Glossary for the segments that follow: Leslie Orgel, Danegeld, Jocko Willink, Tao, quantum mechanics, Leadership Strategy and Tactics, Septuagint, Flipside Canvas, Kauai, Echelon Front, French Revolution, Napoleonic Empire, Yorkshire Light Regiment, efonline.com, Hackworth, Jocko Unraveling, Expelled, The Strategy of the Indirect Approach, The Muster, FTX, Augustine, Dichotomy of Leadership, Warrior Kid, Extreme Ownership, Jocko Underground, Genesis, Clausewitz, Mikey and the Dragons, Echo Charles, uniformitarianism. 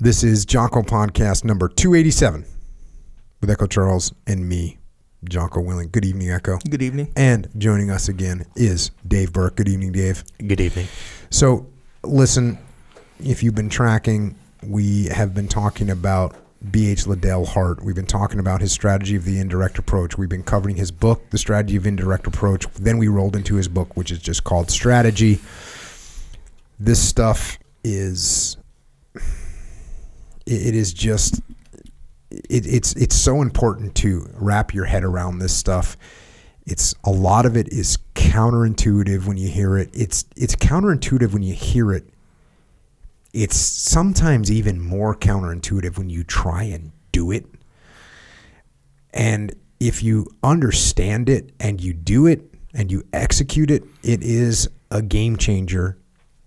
This is Jocko Podcast number 287 with Echo Charles and me, Jocko Willink. Good evening, Echo. Good evening. And joining us again is Dave Berke. Good evening, Dave. Good evening. So listen, if you've been tracking, we have been talking about B.H. Liddell Hart. We've been talking about his strategy of the indirect approach. We've been covering his book, The Strategy of Indirect Approach. Then we rolled into his book, which is just called Strategy. This stuff is, it's so important to wrap your head around this stuff. It's a lot of it is counterintuitive when you hear it. It's counterintuitive when you hear it. It's sometimes even more counterintuitive when you try and do it. And if you understand it and you do it and you execute it, it is a game changer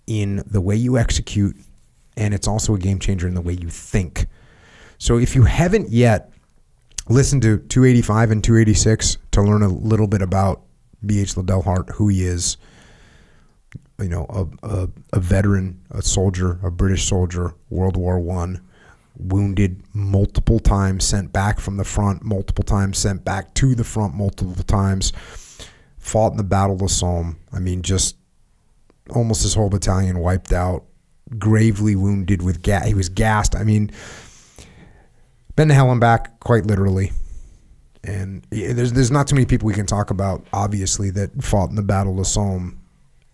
in the way you execute, and it's also a game changer in the way you think. So if you haven't yet listened to 285 and 286 to learn a little bit about B.H. Liddell Hart, who he is, you know, a veteran, a soldier, a British soldier, World War I, wounded multiple times, sent back from the front multiple times, sent back to the front multiple times, fought in the Battle of the Somme. I mean, just almost his whole battalion wiped out, gravely wounded with gas. He was gassed. I mean, been to hell and back, quite literally. And there's not too many people we can talk about, obviously, that fought in the Battle of the Somme.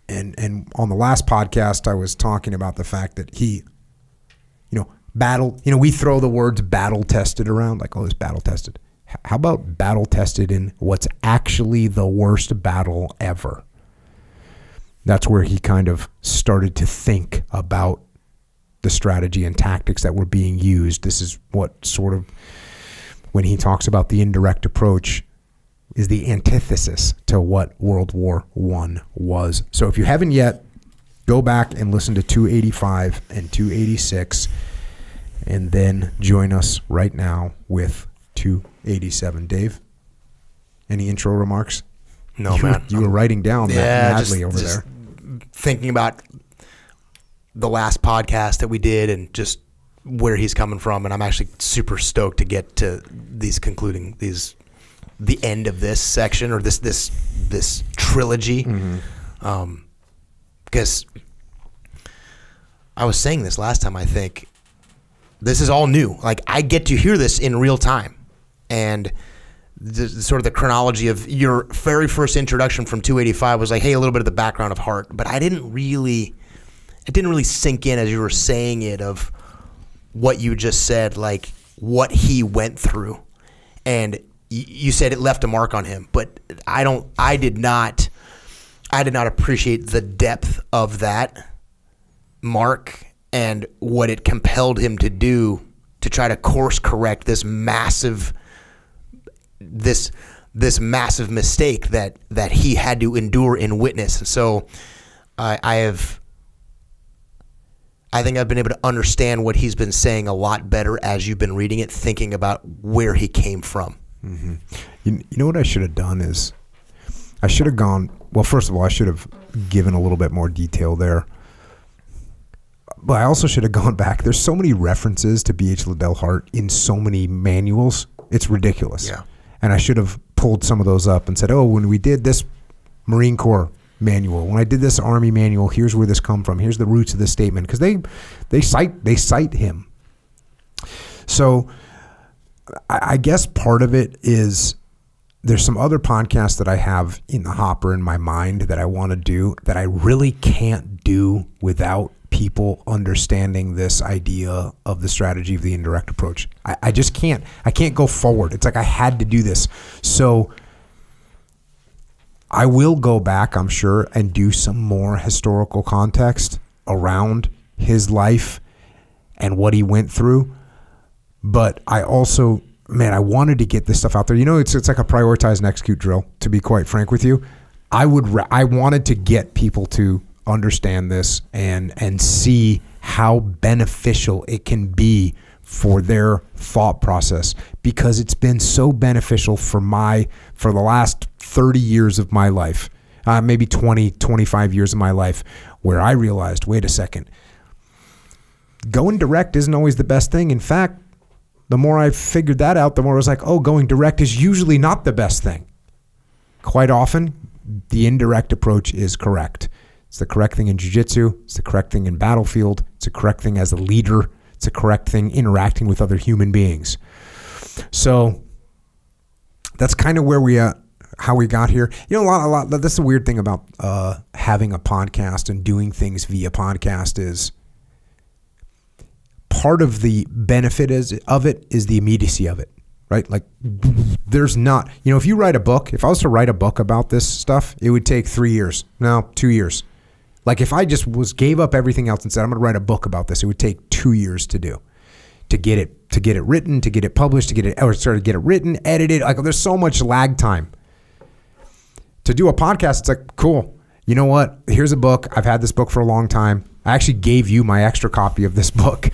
And on the last podcast, I was talking about the fact that he, you know, battle, you know, we throw the words battle tested around like, oh, it's battle tested. How about battle tested in what's actually the worst battle ever? That's where he kind of started to think about the strategy and tactics that were being used. This is what sort of, when he talks about the indirect approach, is the antithesis to what World War I was. So if you haven't yet, go back and listen to 285 and 286, and then join us right now with 287. Dave, any intro remarks? No, man. You were writing down that madly over there. Thinking about the last podcast that we did and just where he's coming from, and I'm actually super stoked to get to these concluding, these the end of this section or this trilogy, because I was saying this last time, I think this is all new. Like, I get to hear this in real time, and sort of the chronology of your very first introduction from 285 was like, hey, a little bit of the background of Hart, but it didn't really sink in as you were saying it, of what you just said, like what he went through. And you said it left a mark on him, but I did not appreciate the depth of that mark and what it compelled him to do to try to course correct this massive, this massive mistake that he had to endure and witness. So I think I've been able to understand what he's been saying a lot better as you've been reading it, thinking about where he came from. Mm-hmm. You know what I should have done is I should have gone, well, first of all, I should have given a little bit more detail there, but I also should have gone back. There's so many references to B.H. Liddell Hart in so many manuals, it's ridiculous. Yeah. And I should have pulled some of those up and said, oh, when we did this Marine Corps manual, when I did this Army manual, here's where this come from, here's the roots of this statement, because they cite him. So I guess part of it is there's some other podcasts that I have in the hopper in my mind that I want to do that I really can't do without people understanding this idea of the strategy of the indirect approach. I just can't. I can't go forward. It's like I had to do this. So I will go back, I'm sure, and do some more historical context around his life and what he went through. But I also, man, I wanted to get this stuff out there. You know, it's like a prioritize and execute drill, to be quite frank with you. I wanted to get people to understand this and see how beneficial it can be for their thought process, because it's been so beneficial for the last 30 years of my life, maybe 20, 25 years of my life, where I realized, wait a second, going direct isn't always the best thing. In fact, the more I figured that out, the more I was like, oh, going direct is usually not the best thing. Quite often, the indirect approach is correct. It's the correct thing in jiu-jitsu. It's the correct thing in battlefield. It's the correct thing as a leader. It's the correct thing interacting with other human beings. So that's kind of where we how we got here. You know, a lot. That's the weird thing about having a podcast and doing things via podcast is part of the benefit of it is the immediacy of it, right? Like there's not, you know, if you write a book, if I was to write a book about this stuff, it would take 3 years, no, 2 years. Like if I just gave up everything else and said, I'm gonna write a book about this, it would take 2 years to do, to get it written, to get it published, to get it written, edited. Like there's so much lag time. To do a podcast, it's like, cool, you know what? Here's a book, I've had this book for a long time. I actually gave you my extra copy of this book.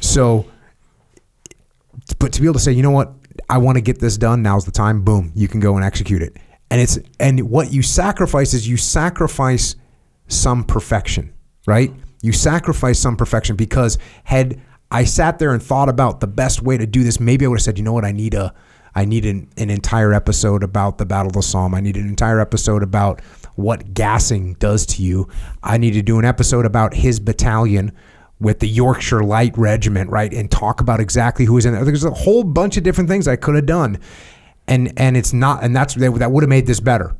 So, but to be able to say, you know what? I want to get this done. Now's the time. Boom. You can go and execute it. And what you sacrifice is you sacrifice some perfection, right? You sacrifice some perfection because had I sat there and thought about the best way to do this, maybe I would have said, you know what? I need an entire episode about the Battle of the Somme. I need an entire episode about what gassing does to you. I need to do an episode about his battalion with the Yorkshire Light Regiment, right? And talk about exactly who was in there. There's a whole bunch of different things I could have done. And it's not, and that's, that would have made this better.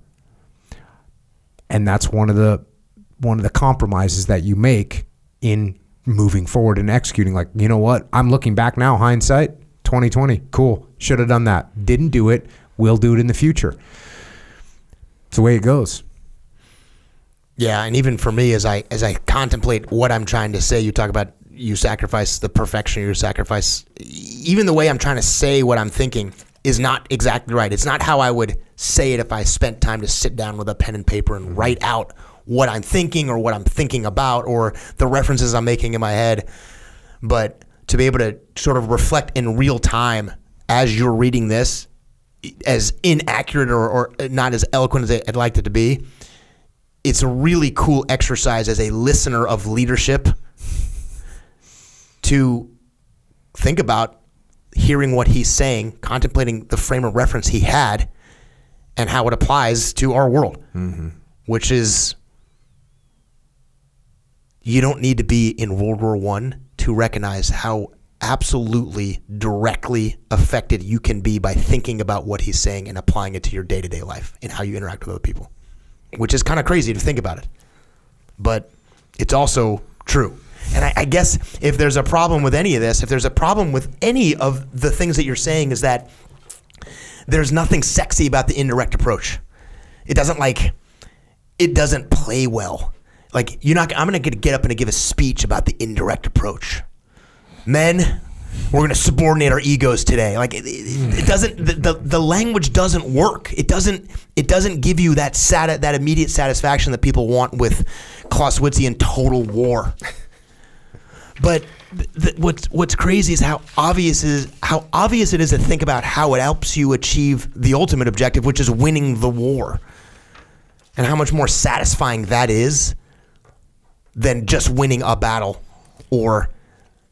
And that's one of the compromises that you make in moving forward and executing. Like, you know what? I'm looking back now, hindsight, 2020, cool. Should have done that. Didn't do it. We'll do it in the future. It's the way it goes. Yeah, and even for me, as I contemplate what I'm trying to say, you talk about you sacrifice the perfection, you sacrifice, even the way I'm trying to say what I'm thinking is not exactly right. It's not how I would say it if I spent time to sit down with a pen and paper and write out what I'm thinking or what I'm thinking about or the references I'm making in my head. But to be able to sort of reflect in real time as you're reading this, as inaccurate or not as eloquent as I'd like it to be, it's a really cool exercise as a listener of leadership to think about hearing what he's saying, contemplating the frame of reference he had and how it applies to our world, mm-hmm. which is you don't need to be in World War I to recognize how absolutely directly affected you can be by thinking about what he's saying and applying it to your day-to-day life and how you interact with other people. Which is kind of crazy to think about it, but it's also true. And I guess if there's a problem with any of this, if there's a problem with any of the things that you're saying is that there's nothing sexy about the indirect approach. It doesn't play well. Like I'm gonna get up and give a speech about the indirect approach. Men, we're gonna subordinate our egos today. Like it doesn't, the language doesn't work. It doesn't give you that immediate satisfaction that people want with Clausewitzian total war. But what's crazy is how obvious it is to think about how it helps you achieve the ultimate objective, which is winning the war, and how much more satisfying that is than just winning a battle or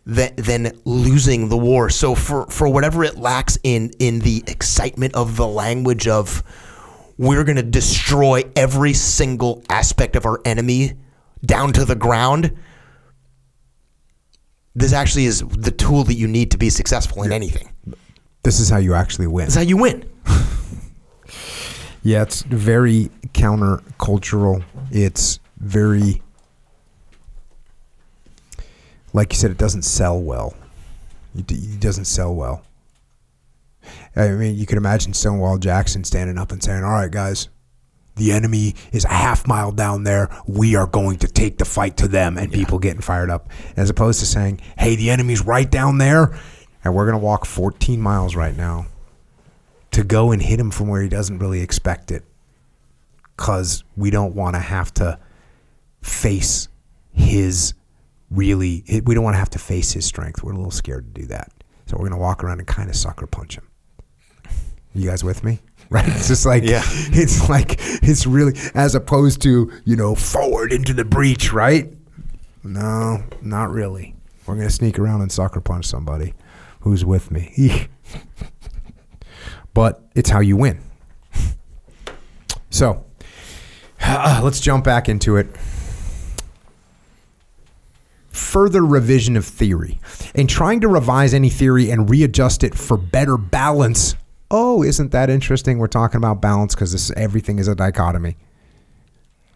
than losing the war. So for whatever it lacks in the excitement of the language of we're going to destroy every single aspect of our enemy down to the ground, this actually is the tool that you need to be successful in anything. This is how you actually win. This is how you win. Yeah, it's very countercultural. It's very... Like you said, it doesn't sell well. It doesn't sell well. I mean, you could imagine Stonewall Jackson standing up and saying, all right, guys, the enemy is a half mile down there. We are going to take the fight to them, and people getting fired up. As opposed to saying, hey, the enemy's right down there, and we're going to walk 14 miles right now to go and hit him from where he doesn't really expect it because we don't want to have to face his... we don't want to have to face his strength. We're a little scared to do that. So we're going to walk around and kind of sucker punch him. You guys with me? Right? It's just like, yeah. It's like, it's really, as opposed to, you know, forward into the breach, right? No, not really. We're going to sneak around and sucker punch somebody who's with me. But it's how you win. So let's jump back into it. Further revision of theory. In trying to revise any theory and readjust it for better balance. Oh, isn't that interesting? We're talking about balance because this everything is a dichotomy.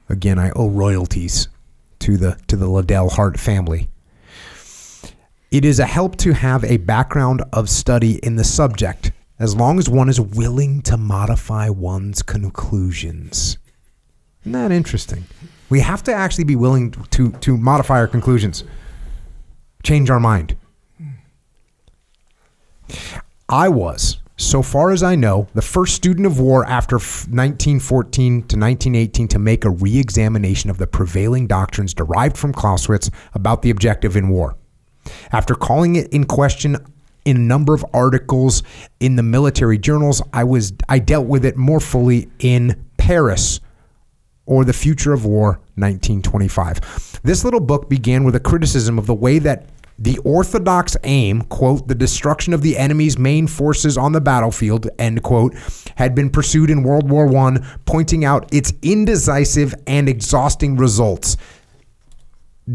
Again, I owe royalties to the Liddell Hart family. It is a help to have a background of study in the subject, as long as one is willing to modify one's conclusions. Isn't that interesting? We have to actually be willing to modify our conclusions, change our mind. I was, so far as I know, the first student of war after 1914 to 1918 to make a re-examination of the prevailing doctrines derived from Clausewitz about the objective in war. After calling it in question in a number of articles in the military journals, I dealt with it more fully in Paris, or The Future of War, 1925. This little book began with a criticism of the way that the orthodox aim, quote, the destruction of the enemy's main forces on the battlefield, end quote, had been pursued in World War I, pointing out its indecisive and exhausting results.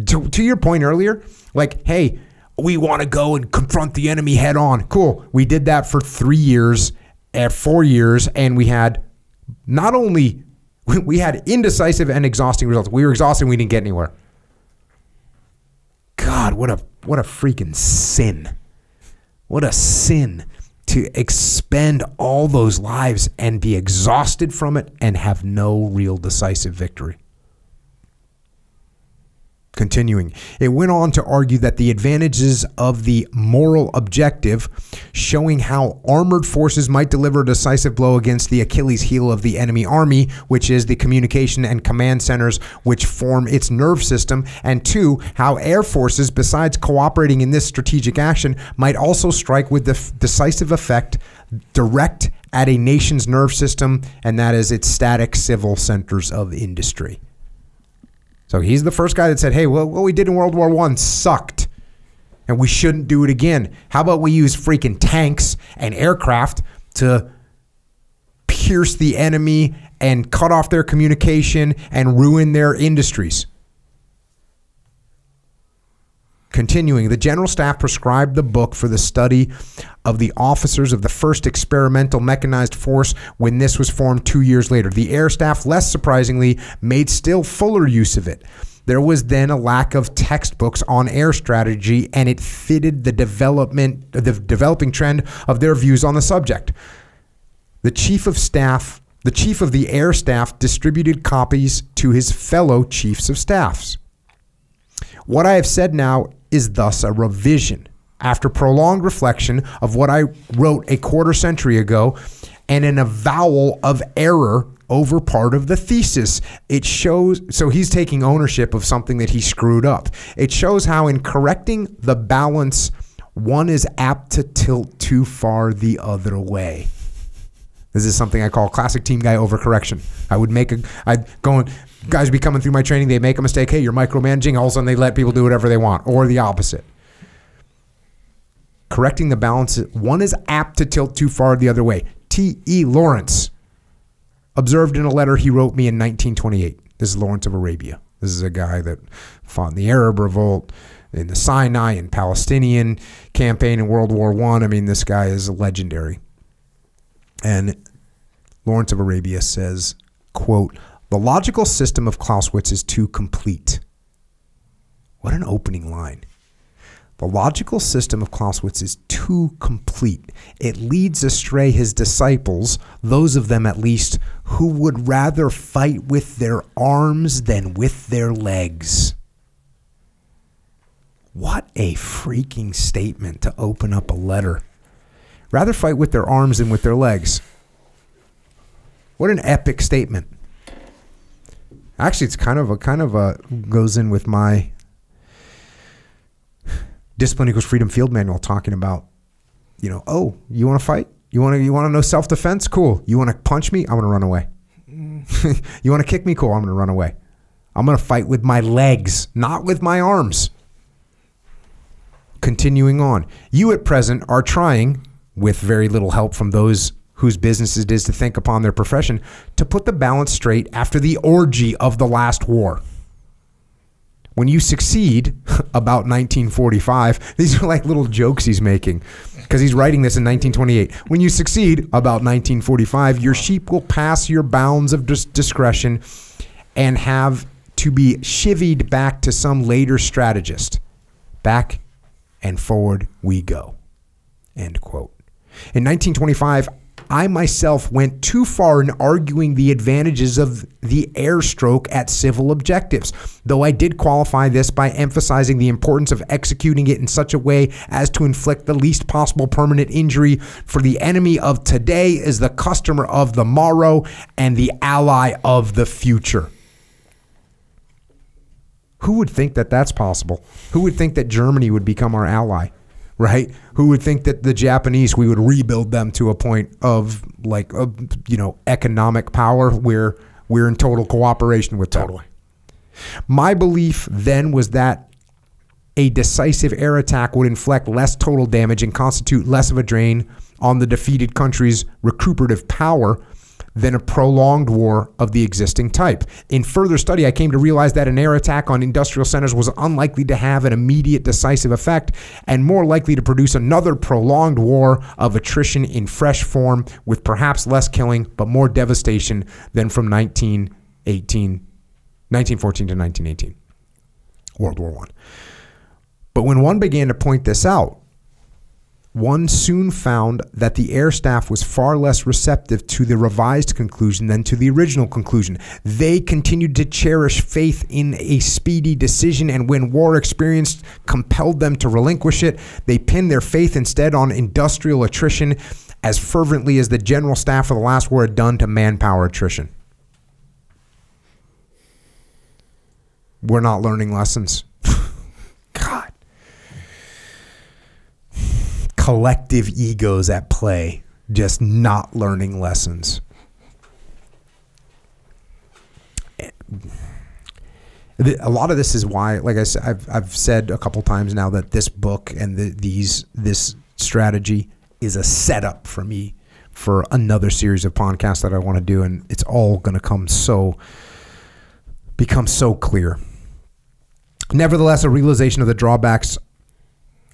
To your point earlier, like, hey, we want to go and confront the enemy head on. Cool. We did that for 3 years, 4 years, and we had not only... we had indecisive and exhausting results. We were exhausted and we didn't get anywhere. God, what a freaking sin. What a sin to expend all those lives and be exhausted from it and have no real decisive victory. Continuing, it went on to argue that the advantages of the moral objective, showing how armored forces might deliver a decisive blow against the Achilles heel of the enemy army, which is the communication and command centers which form its nerve system, and two, how air forces, besides cooperating in this strategic action, might also strike with the decisive effect direct at a nation's nerve system, and that is its static civil centers of industry. So he's the first guy that said, hey, well, what we did in World War I sucked, and we shouldn't do it again. How about we use freaking tanks and aircraft to pierce the enemy and cut off their communication and ruin their industries? Continuing, the General Staff prescribed the book for the study of the officers of the 1st Experimental Mechanized Force when this was formed 2 years later. The Air Staff, less surprisingly, made still fuller use of it. There was then a lack of textbooks on air strategy, and it fitted the developing trend of their views on the subject. The Chief of the Air Staff distributed copies to his fellow Chiefs of Staffs. What I have said now is thus a revision after prolonged reflection of what I wrote a quarter century ago and an avowal of error over part of the thesis. It shows, so he's taking ownership of something that he screwed up. It shows how in correcting the balance, one is apt to tilt too far the other way. This is something I call classic team guy overcorrection. Guys would be coming through my training, they make a mistake, hey, you're micromanaging, all of a sudden they let people do whatever they want, or the opposite. Correcting the balance, one is apt to tilt too far the other way. T.E. Lawrence observed in a letter he wrote me in 1928. This is Lawrence of Arabia. This is a guy that fought in the Arab Revolt, in the Sinai and Palestinian campaign in World War I. I mean, this guy is legendary. And Lawrence of Arabia says, quote, the logical system of Clausewitz is too complete. What an opening line. The logical system of Clausewitz is too complete. It leads astray his disciples, those of them at least, who would rather fight with their arms than with their legs. What a freaking statement to open up a letter. Rather fight with their arms than with their legs. What an epic statement. Actually, it's kind of a goes in with my Discipline Equals Freedom Field Manual, talking about, you know, oh, you want to fight? You want to know self-defense? Cool. You want to punch me? I'm going to run away. You want to kick me? Cool. I'm going to run away. I'm going to fight with my legs, not with my arms. Continuing on, you at present are trying, with very little help from those whose business it is to think upon their profession, to put the balance straight after the orgy of the last war. When you succeed, about 1945, these are like little jokes he's making, because he's writing this in 1928. When you succeed, about 1945, your sheep will pass your bounds of discretion and have to be chivied back to some later strategist. Back and forward we go, end quote. In 1925, I myself went too far in arguing the advantages of the airstroke at civil objectives, though I did qualify this by emphasizing the importance of executing it in such a way as to inflict the least possible permanent injury, for the enemy of today is the customer of the morrow and the ally of the future. Who would think that that's possible? Who would think that Germany would become our ally? Right? Who would think that the Japanese, we would rebuild them to a point of, like, you know, economic power where we're in total cooperation with them. Totally. My belief then was that a decisive air attack would inflict less total damage and constitute less of a drain on the defeated country's recuperative power than a prolonged war of the existing type. In further study, I came to realize that an air attack on industrial centers was unlikely to have an immediate decisive effect and more likely to produce another prolonged war of attrition in fresh form, with perhaps less killing but more devastation than from 1914 to 1918, World War I. But when one began to point this out, one soon found that the air staff was far less receptive to the revised conclusion than to the original conclusion. They continued to cherish faith in a speedy decision, and when war experience compelled them to relinquish it, they pinned their faith instead on industrial attrition as fervently as the general staff of the last war had done to manpower attrition. We're not learning lessons. God. Collective egos at play, just not learning lessons. A lot of this is why, like I said, I've said a couple times now that this book and this strategy is a setup for me for another series of podcasts that I want to do, and it's all going to become so clear. Nevertheless, a realization of the drawbacks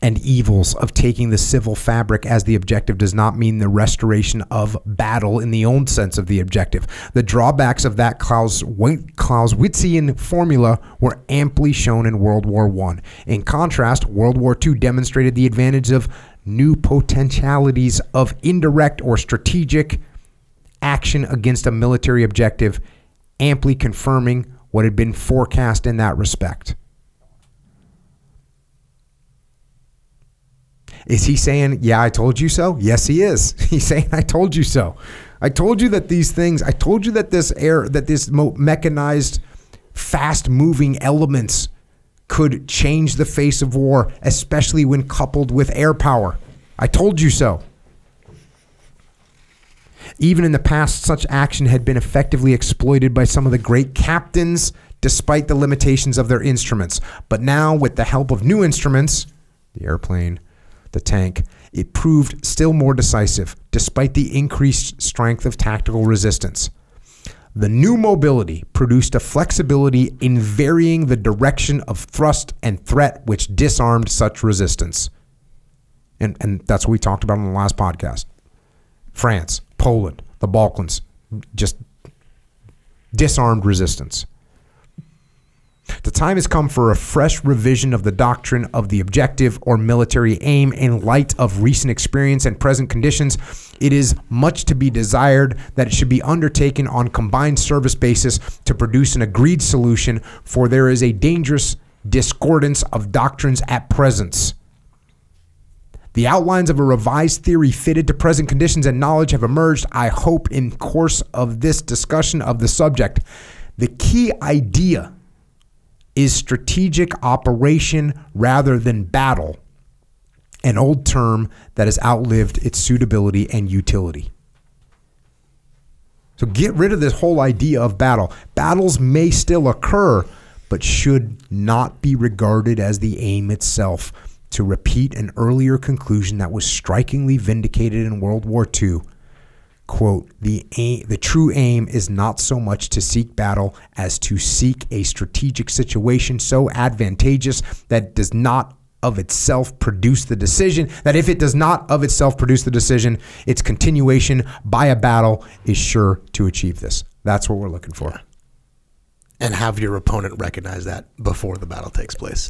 and evils of taking the civil fabric as the objective does not mean the restoration of battle in the old sense of the objective. The drawbacks of that Clausewitzian formula were amply shown in World War I. In contrast, World War II demonstrated the advantage of new potentialities of indirect or strategic action against a military objective, amply confirming what had been forecast in that respect. Is he saying, yeah, I told you so? Yes, he is. He's saying, I told you so. I told you that these things, I told you that this mechanized, fast-moving elements could change the face of war, especially when coupled with air power. I told you so. Even in the past, such action had been effectively exploited by some of the great captains, despite the limitations of their instruments. But now, with the help of new instruments, the airplane, the tank, it proved still more decisive, despite the increased strength of tactical resistance. The new mobility produced a flexibility in varying the direction of thrust and threat, which disarmed such resistance. And that's what we talked about in the last podcast. France, Poland, the Balkans, just disarmed resistance. The time has come for a fresh revision of the doctrine of the objective or military aim in light of recent experience and present conditions. It is much to be desired that it should be undertaken on combined service basis to produce an agreed solution, for there is a dangerous discordance of doctrines at present. The outlines of a revised theory fitted to present conditions and knowledge have emerged, I hope, in course of this discussion of the subject. The key idea is strategic operation rather than battle, an old term that has outlived its suitability and utility. So get rid of this whole idea of battle. Battles may still occur, but should not be regarded as the aim itself. to repeat an earlier conclusion that was strikingly vindicated in World War II. Quote, the true aim is not so much to seek battle as to seek a strategic situation so advantageous that it does not of itself produce the decision, that if it does not of itself produce the decision, its continuation by a battle is sure to achieve this. That's what we're looking for. Yeah. And have your opponent recognize that before the battle takes place.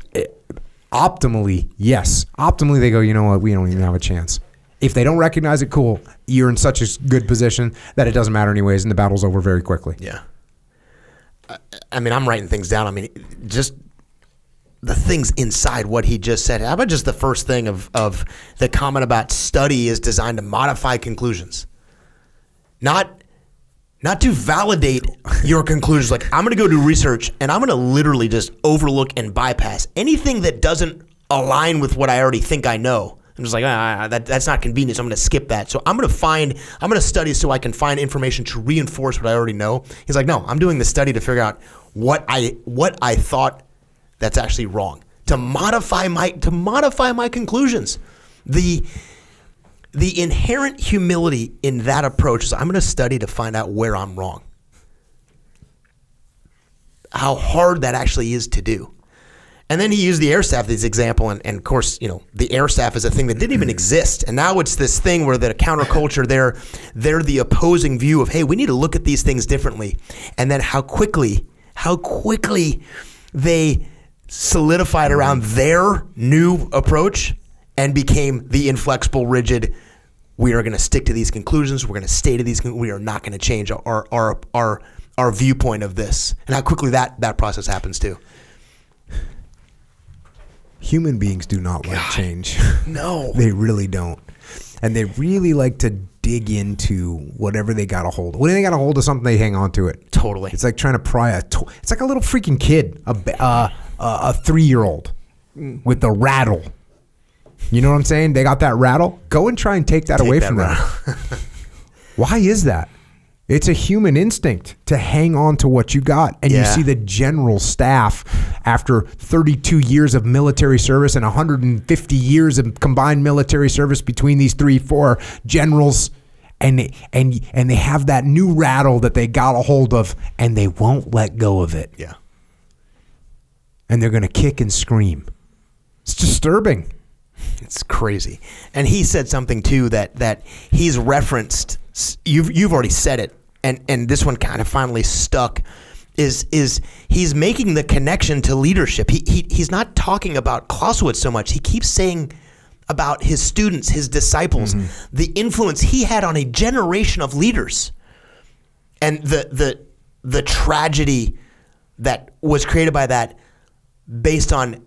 Optimally, yes. Optimally, they go, you know what, we don't even have a chance. If they don't recognize it, cool. You're in such a good position that it doesn't matter anyways, and the battle's over very quickly. Yeah. I mean, I'm writing things down. I mean, just the things inside what he just said. How about just the first thing of the comment about study is designed to modify conclusions? Not to validate your conclusions. Like, I'm going to go do research, and I'm going to literally just overlook and bypass anything that doesn't align with what I already think I know. I'm just like, ah, that's not convenient, so I'm going to skip that. So I'm going to study so I can find information to reinforce what I already know. He's like, no, I'm doing the study to figure out what I thought that's actually wrong, to modify my conclusions. The inherent humility in that approach is I'm going to study to find out where I'm wrong. How hard that actually is to do. And then he used the air staff as an example, and of course, you know, the air staff is a thing that didn't even exist, and now it's this thing where the counterculture, they're the opposing view of, hey, we need to look at these things differently, and then how quickly they solidified around their new approach and became the inflexible, rigid. We are going to stick to these conclusions. We're going to stay to these. We are not going to change our viewpoint of this, and how quickly that process happens too. Human beings do not like change. No. They really don't. And they really like to dig into whatever they got a hold of. When they got a hold of something, they hang on to it. Totally. It's like trying to pry a toy. It's like a little freaking kid, a 3-year-old with the rattle. You know what I'm saying? They got that rattle. Go and try and take away from them. Why is that? It's a human instinct to hang on to what you got. And you see the general staff after 32 years of military service and 150 years of combined military service between these 3-4 generals. And they have that new rattle that they got a hold of, and they won't let go of it. Yeah. And they're going to kick and scream. It's disturbing. It's crazy. And he said something too that he's referenced. You've already said it, and this one kind of finally stuck. Is he's making the connection to leadership. He's not talking about Clausewitz so much. He keeps saying about his students, his disciples, the influence he had on a generation of leaders, and the tragedy that was created by that, based on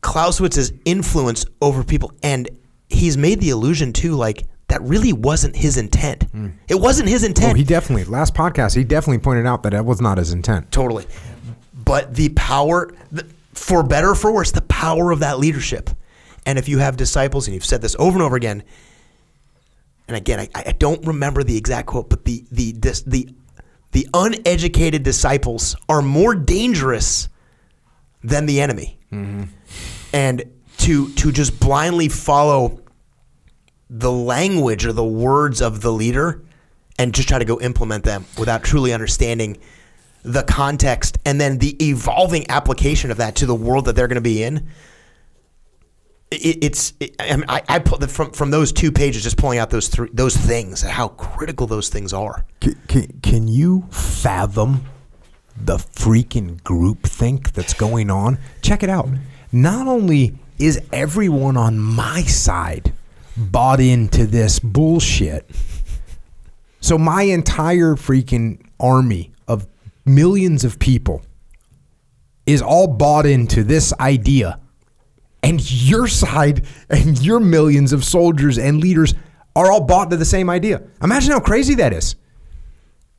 Clausewitz's influence over people. And he's made the allusion too, like, that really wasn't his intent. It wasn't his intent. Oh, he definitely, last podcast, he definitely pointed out that that was not his intent. Totally. But the power, for better or for worse, the power of that leadership. And if you have disciples, and you've said this over and over again, and again, I don't remember the exact quote, but the uneducated disciples are more dangerous than the enemy. And to just blindly follow the language or the words of the leader and just try to go implement them without truly understanding the context and then the evolving application of that to the world that they're going to be in. I put from those 2 pages, just pulling out those things and how critical those things are. Can you fathom the freaking groupthink that's going on? Check it out. Not only is everyone on my side bought into this bullshit, so my entire freaking army of millions of people is all bought into this idea, and your side and your millions of soldiers and leaders are all bought into the same idea. Imagine how crazy that is.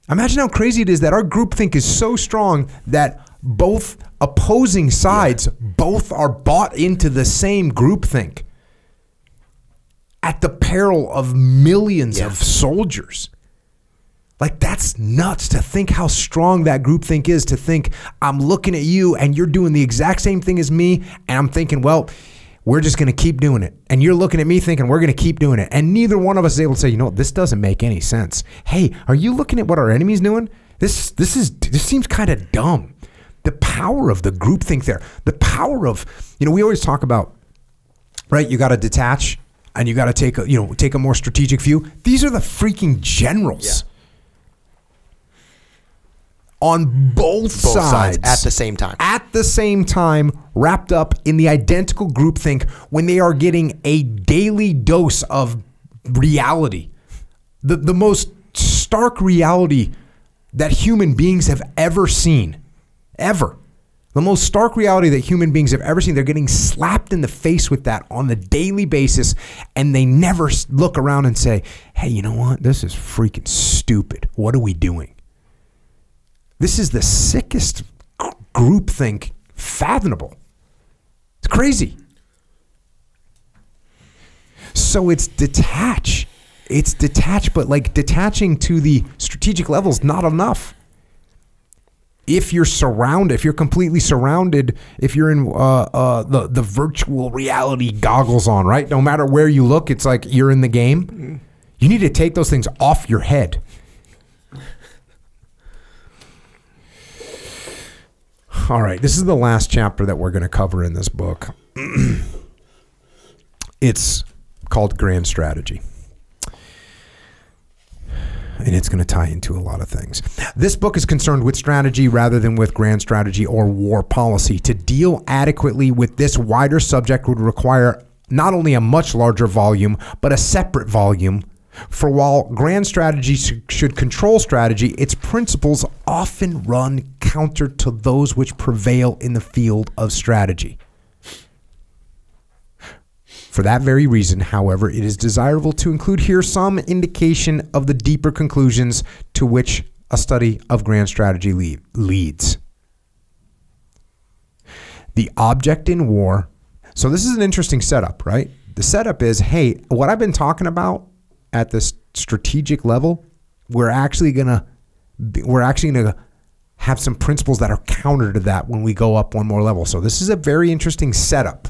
Imagine how crazy it is that our groupthink is so strong that both opposing sides both are bought into the same groupthink, at the peril of millions of soldiers. Like, that's nuts to think how strong that groupthink is, to think I'm looking at you and you're doing the exact same thing as me, and I'm thinking, well, We're just going to keep doing it. And you're looking at me thinking we're going to keep doing it. And neither one of us is able to say, you know, this doesn't make any sense. Hey, are you looking at what our enemy's doing? This seems kind of dumb. The power of the groupthink there. The power of, you know, we always talk about, right, you got to detach and you got to take a, you know, take a more strategic view. These are the freaking generals. Yeah. On both sides at the same time. At the same time, wrapped up in the identical groupthink when they are getting a daily dose of reality. The most stark reality that human beings have ever seen. Ever. The most stark reality that human beings have ever seen. They're getting slapped in the face with that on a daily basis, and they never look around and say, hey, you know what? This is freaking stupid. What are we doing? This is the sickest groupthink fathomable. It's crazy. So it's detach. It's detach, but like detaching to the strategic level is not enough. If you're surrounded, if you're completely surrounded, if you're in the virtual reality goggles on, right? No matter where you look, it's like you're in the game. You need to take those things off your head. All right, this is the last chapter that we're going to cover in this book. It's called Grand Strategy. And it's going to tie into a lot of things. This book is concerned with strategy rather than with grand strategy or war policy. To deal adequately with this wider subject would require not only a much larger volume, but a separate volume. For while grand strategy should control strategy, its principles often run counter to those which prevail in the field of strategy. For that very reason, however, it is desirable to include here some indication of the deeper conclusions to which a study of grand strategy leads. The object in war. So this is an interesting setup, right? The setup is, hey, what I've been talking about at this strategic level, we're actually gonna have some principles that are counter to that when we go up one more level. So this is a very interesting setup.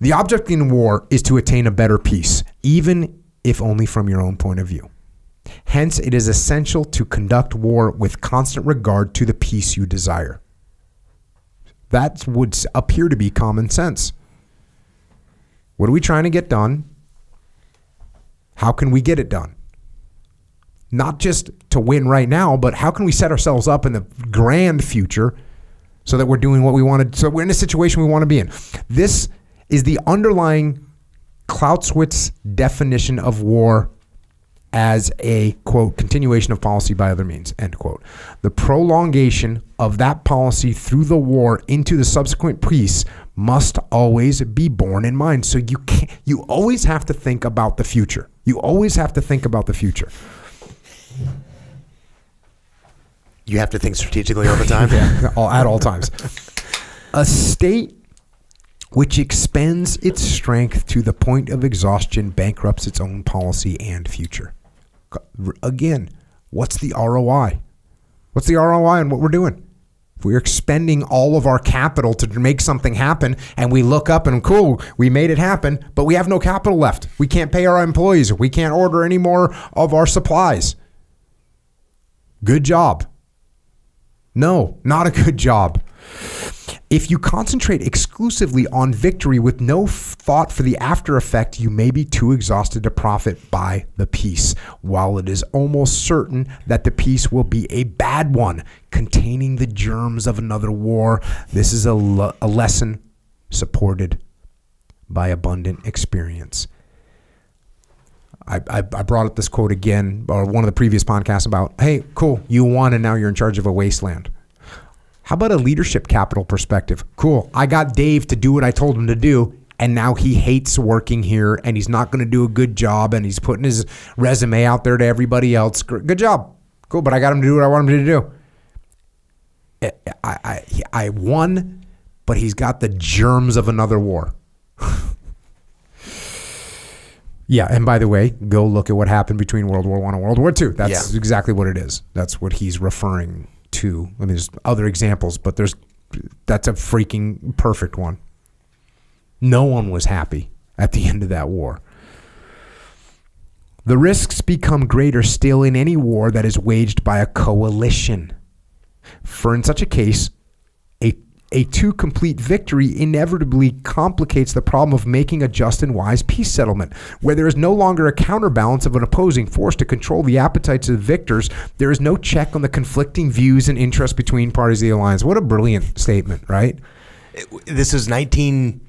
The object in war is to attain a better peace, even if only from your own point of view. Hence, it is essential to conduct war with constant regard to the peace you desire. That would appear to be common sense. What are we trying to get done? How can we get it done? Not just to win right now, but how can we set ourselves up in the grand future so that we're doing what we wanted, so we're in a situation we want to be in. This is the underlying Clausewitz definition of war as a, quote, continuation of policy by other means, end quote. The prolongation of that policy through the war into the subsequent peace must always be borne in mind. So you can't, you always have to think about the future. You always have to think about the future. You have to think strategically all the time. Yeah, at all times. A state which expends its strength to the point of exhaustion bankrupts its own policy and future. Again, what's the ROI? What's the ROI on what we're doing? If we're expending all of our capital to make something happen and we look up and cool, we made it happen, but we have no capital left. We can't pay our employees. We can't order any more of our supplies. Good job. No, not a good job. If you concentrate exclusively on victory with no thought for the after effect, you may be too exhausted to profit by the peace, while it is almost certain that the peace will be a bad one, containing the germs of another war. This is a lesson supported by abundant experience. I brought up this quote again, or one of the previous podcasts about, hey, cool, you won and now you're in charge of a wasteland. How about a leadership capital perspective? Cool, I got Dave to do what I told him to do, and now he hates working here, and he's not gonna do a good job, and he's putting his resume out there to everybody else. Good job, cool, but I got him to do what I want him to do. I won, but he's got the germs of another war. Yeah, and by the way, go look at what happened between World War I and World War II. That's exactly what it is. That's what he's referring to. I mean, there's other examples, but there's that's a freaking perfect one. No one was happy at the end of that war. The risks become greater still in any war that is waged by a coalition. For in such a case, a too complete victory inevitably complicates the problem of making a just and wise peace settlement. Where there is no longer a counterbalance of an opposing force to control the appetites of the victors, there is no check on the conflicting views and interests between parties of the alliance. What a brilliant statement, right? This is 19...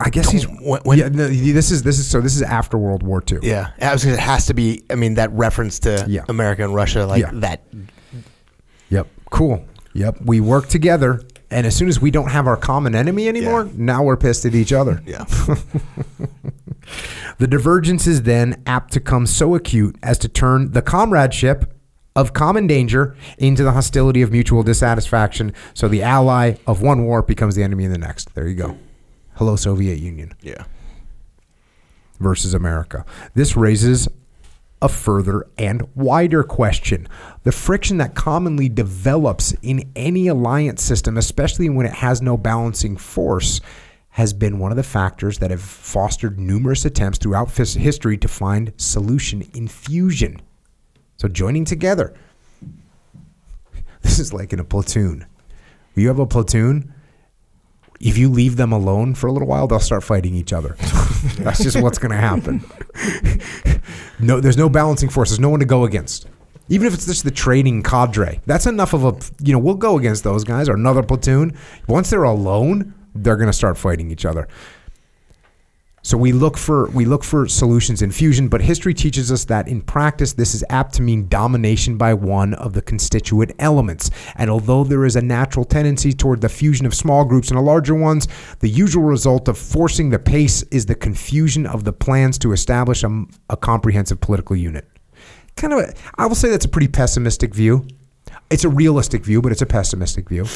I guess he's when, yeah, no, this is after World War II. Yeah, I was gonna, it has to be. I mean, that reference to America and Russia, like that. Yep. Cool. Yep. We work together, and as soon as we don't have our common enemy anymore, now we're pissed at each other. Yeah. The divergence is then apt to come so acute as to turn the comradeship of common danger into the hostility of mutual dissatisfaction. So the ally of one war becomes the enemy in the next. There you go. Hello, Soviet Union. Yeah. Versus America. This raises a further and wider question. The friction that commonly develops in any alliance system, especially when it has no balancing force, has been one of the factors that have fostered numerous attempts throughout history to find solution in fusion. So joining together. This is like in a platoon. You have a platoon. If you leave them alone for a little while, they'll start fighting each other. That's just what's going to happen. No, there's no balancing force. There's no one to go against. Even if it's just the trading cadre, that's enough of a, you know, we'll go against those guys or another platoon. Once they're alone, they're going to start fighting each other. So we look for solutions in fusion, but history teaches us that in practice, this is apt to mean domination by one of the constituent elements. And although there is a natural tendency toward the fusion of small groups into larger ones, the usual result of forcing the pace is the confusion of the plans to establish a comprehensive political unit. Kind of, I will say that's a pretty pessimistic view. It's a realistic view, but it's a pessimistic view.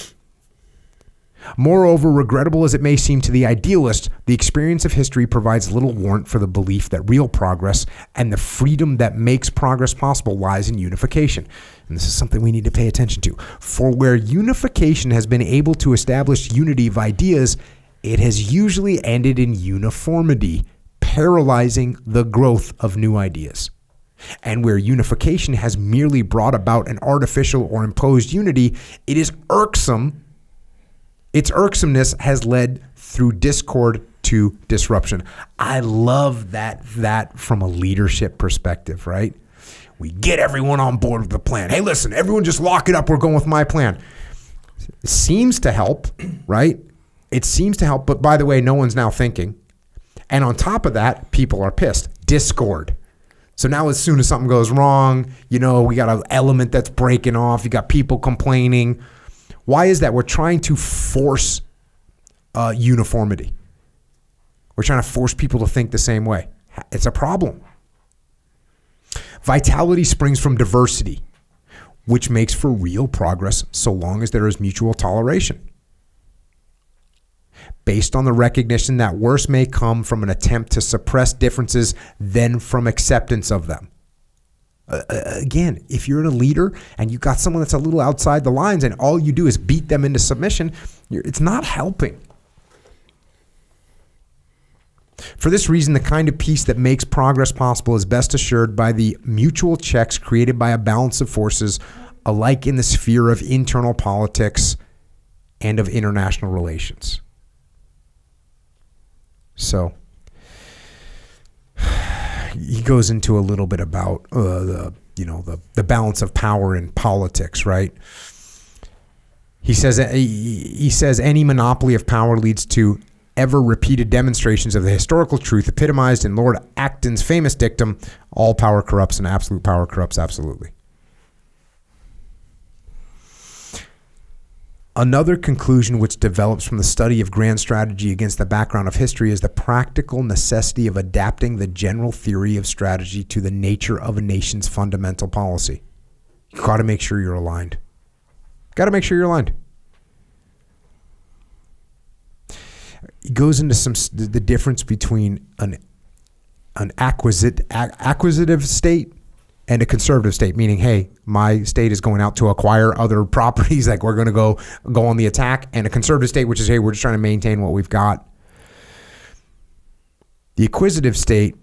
Moreover, regrettable as it may seem to the idealist, the experience of history provides little warrant for the belief that real progress and the freedom that makes progress possible lies in unification. And this is something we need to pay attention to. For where unification has been able to establish unity of ideas, it has usually ended in uniformity, paralyzing the growth of new ideas. And where unification has merely brought about an artificial or imposed unity, it is irksome. Its irksomeness has led through discord to disruption. I love that from a leadership perspective, right? We get everyone on board with the plan. Hey, listen, everyone just lock it up. We're going with my plan. It seems to help, right? It seems to help, but by the way, no one's now thinking. And on top of that, people are pissed. Discord. So now as soon as something goes wrong, you know, we got an element that's breaking off. You got people complaining. Why is that? We're trying to force uniformity. We're trying to force people to think the same way. It's a problem. Vitality springs from diversity, which makes for real progress so long as there is mutual toleration. Based on the recognition that worse may come from an attempt to suppress differences than from acceptance of them. Again, if you're a leader and you got someone that's a little outside the lines and all you do is beat them into submission, it's not helping. For this reason, the kind of peace that makes progress possible is best assured by the mutual checks created by a balance of forces alike in the sphere of internal politics and of international relations. So he goes into a little bit about the balance of power in politics, right? He says any monopoly of power leads to ever repeated demonstrations of the historical truth epitomized in Lord Acton's famous dictum: all power corrupts and absolute power corrupts absolutely. Another conclusion which develops from the study of grand strategy against the background of history is the practical necessity of adapting the general theory of strategy to the nature of a nation's fundamental policy. You got to make sure you're aligned. Got to make sure you're aligned. It goes into the difference between an acquisitive state and a conservative state, meaning, hey, my state is going out to acquire other properties, like we're going to go on the attack, and a conservative state, which is, hey, we're just trying to maintain what we've got. The acquisitive state,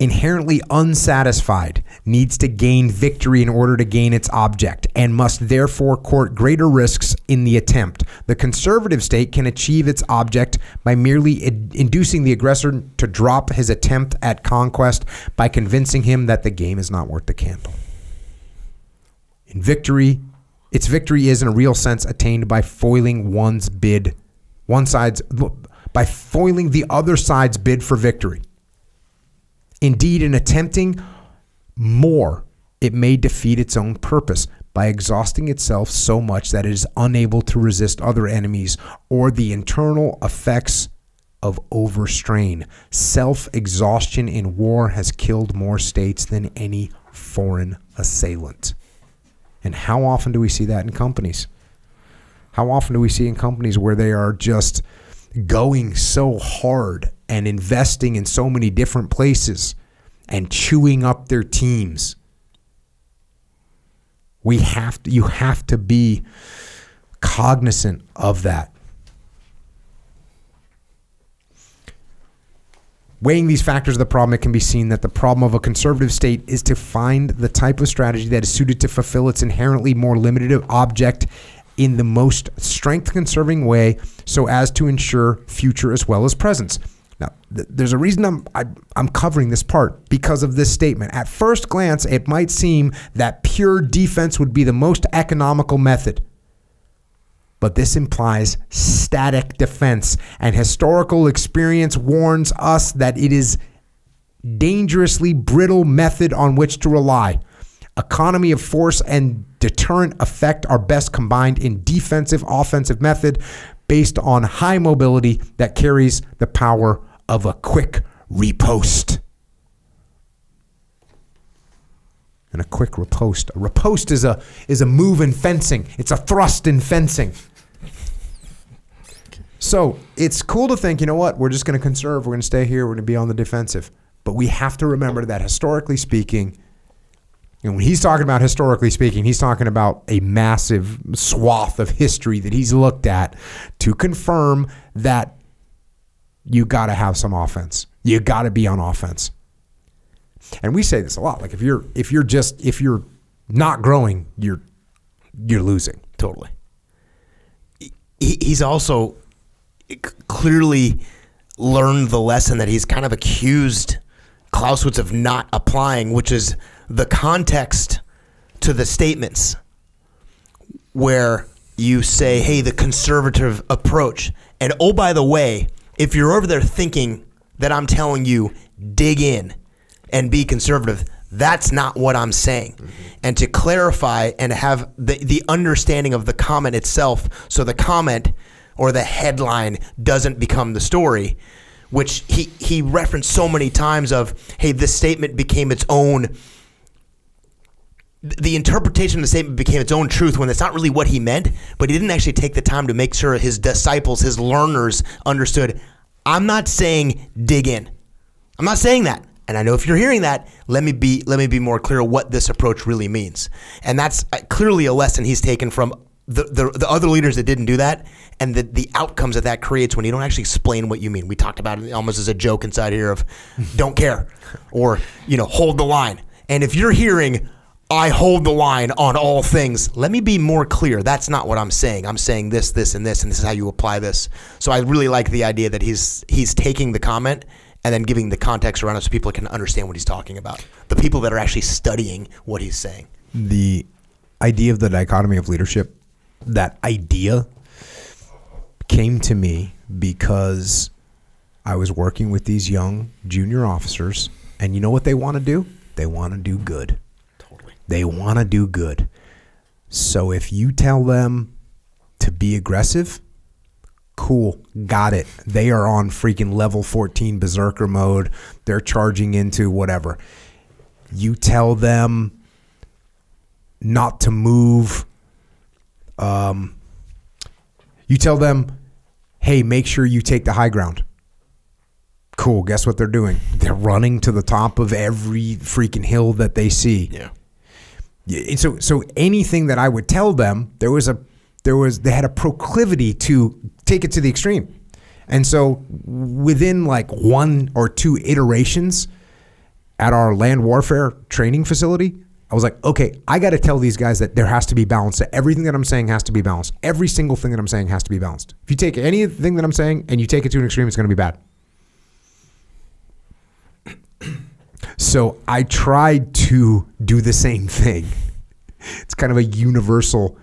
inherently unsatisfied, needs to gain victory in order to gain its object and must therefore court greater risks in the attempt. The conservative state can achieve its object by merely inducing the aggressor to drop his attempt at conquest by convincing him that the game is not worth the candle. In victory, its victory is in a real sense attained by foiling one's bid, by foiling the other side's bid for victory. Indeed, in attempting more, it may defeat its own purpose by exhausting itself so much that it is unable to resist other enemies or the internal effects of overstrain. Self-exhaustion in war has killed more states than any foreign assailant. And how often do we see that in companies? How often do we see in companies where they are just going so hard and investing in so many different places and chewing up their teams? You have to be cognizant of that. Weighing these factors of the problem, it can be seen that the problem of a conservative state is to find the type of strategy that is suited to fulfill its inherently more limited object in the most strength-conserving way so as to ensure future as well as presence. Now, there's a reason I'm covering this part because of this statement. At first glance, it might seem that pure defense would be the most economical method, but this implies static defense, and historical experience warns us that it is a dangerously brittle method on which to rely. Economy of force and deterrent effect are best combined in defensive offensive method based on high mobility that carries the power of a quick riposte. And a quick riposte. A riposte is a move in fencing. It's a thrust in fencing. So it's cool to think, you know what, we're just going to conserve, we're going to stay here, we're going to be on the defensive. But we have to remember that historically speaking, and when he's talking about historically speaking, he's talking about a massive swath of history that he's looked at to confirm that you got to have some offense. You got to be on offense. And we say this a lot. Like if you're not growing, you're losing. Totally. He's also clearly learned the lesson that he's kind of accused Clausewitz of not applying, which is the context to the statements where you say, hey, the conservative approach. And oh, by the way, if you're over there thinking that I'm telling you, dig in and be conservative, that's not what I'm saying. Mm-hmm. And to clarify and have the understanding of the comment itself, so the comment or the headline doesn't become the story, which he referenced so many times of, hey, this statement became its own. The interpretation of the statement became its own truth when it's not really what he meant, but he didn't actually take the time to make sure his disciples, his learners understood, I'm not saying dig in. I'm not saying that. And I know if you're hearing that, let me be more clear what this approach really means. And that's clearly a lesson he's taken from the other leaders that didn't do that, and the outcomes that creates when you don't actually explain what you mean. We talked about it almost as a joke inside here of don't care or, you know, hold the line. And if you're hearing, I hold the line on all things, let me be more clear. That's not what I'm saying. I'm saying this, this, and this, and this is how you apply this. So I really like the idea that he's taking the comment and then giving the context around it so people can understand what he's talking about. The people that are actually studying what he's saying. The idea of the dichotomy of leadership, that idea came to me because I was working with these young junior officers, and you know what they want to do? They want to do good. They want to do good. So if you tell them to be aggressive, cool, got it. They are on freaking level 14 berserker mode. They're charging into whatever. You tell them not to move. You tell them, hey, make sure you take the high ground. cool. Guess what they're doing? They're running to the top of every freaking hill that they see. Yeah. And so anything that I would tell them, they had a proclivity to take it to the extreme. And so within like 1 or 2 iterations at our land warfare training facility, I was like, okay, I got to tell these guys that there has to be balance, that everything that I'm saying has to be balanced. Every single thing that I'm saying has to be balanced. If you take anything that I'm saying and you take it to an extreme, it's going to be bad. So I tried to do the same thing. It's kind of a universal,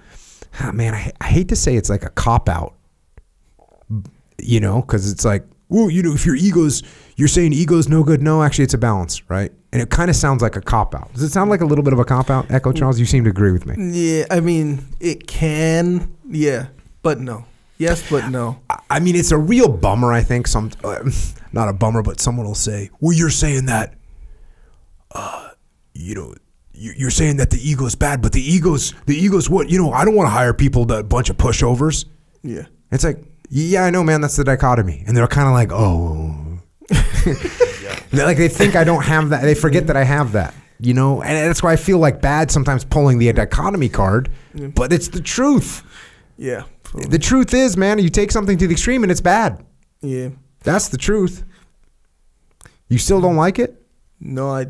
oh man, I hate to say it's like a cop-out, you know, because it's like, well, you know, if your ego's, you're saying ego's no good. No, actually, it's a balance, right? And it kind of sounds like a cop-out. Does it sound like a little bit of a cop-out, Echo Charles? You seem to agree with me. Yeah, I mean, it can, yeah, but no. Yes, but no. I mean, it's a real bummer, I think. Not a bummer, but someone will say, well, you're saying that, you know, you're saying that the ego's bad, but the ego's what? You know, I don't want to hire people that a bunch of pushovers. Yeah. It's like, yeah, I know, man, that's the dichotomy. And they're kind of like, oh. Like they think I don't have that. They forget that I have that, you know? And that's why I feel like bad sometimes pulling the dichotomy card, yeah. But it's the truth. Yeah. Probably. The truth is, man, you take something to the extreme and it's bad. Yeah. That's the truth. You still don't like it? No,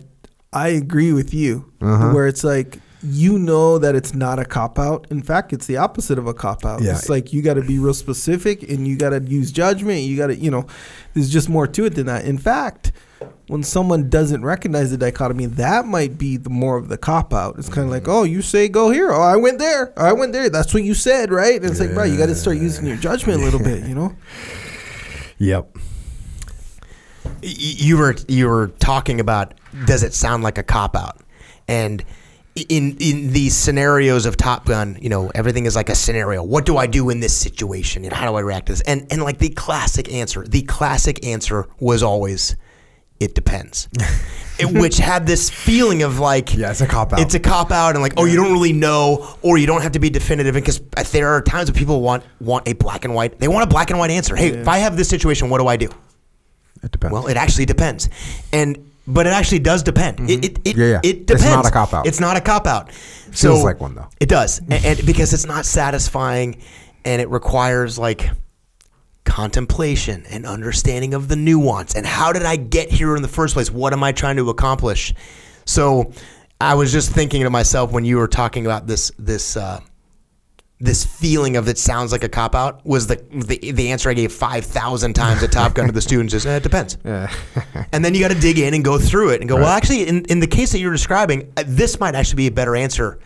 I agree with you, where it's like, you know that it's not a cop-out. In fact, it's the opposite of a cop-out. Yeah. It's like you got to be real specific and you got to use judgment. You got to, you know, there's just more to it than that. In fact, when someone doesn't recognize the dichotomy, that might be the more of the cop-out. It's kind of like, oh, you say go here. Oh, I went there. I went there. That's what you said, right? And it's like, bro, you got to start using your judgment a little bit, you know? Yep. You were talking about, does it sound like a cop-out? And in these scenarios of Top Gun, you know, everything is like a scenario. What do I do in this situation? And how do I react to this? And like the classic answer was always, it depends. Which had this feeling of like, yeah, it's a cop out. It's a cop out, and like, oh, you don't really know, or you don't have to be definitive, because there are times that people want a black and white. They want a black and white answer. Hey, if I have this situation, what do I do? It depends. Well, it actually depends, but it actually does depend. It depends. It's not a cop out. It's not a cop out. So feels like one though. It does, and because it's not satisfying, and it requires like contemplation and understanding of the nuance and how did I get here in the first place? What am I trying to accomplish? So I was just thinking to myself when you were talking about this feeling of it sounds like a cop out was the answer I gave 5,000 times at Top Gun to the students is it depends. Yeah. And then you got to dig in and go through it and go, right. Well, actually, in the case that you're describing, this might actually be a better answer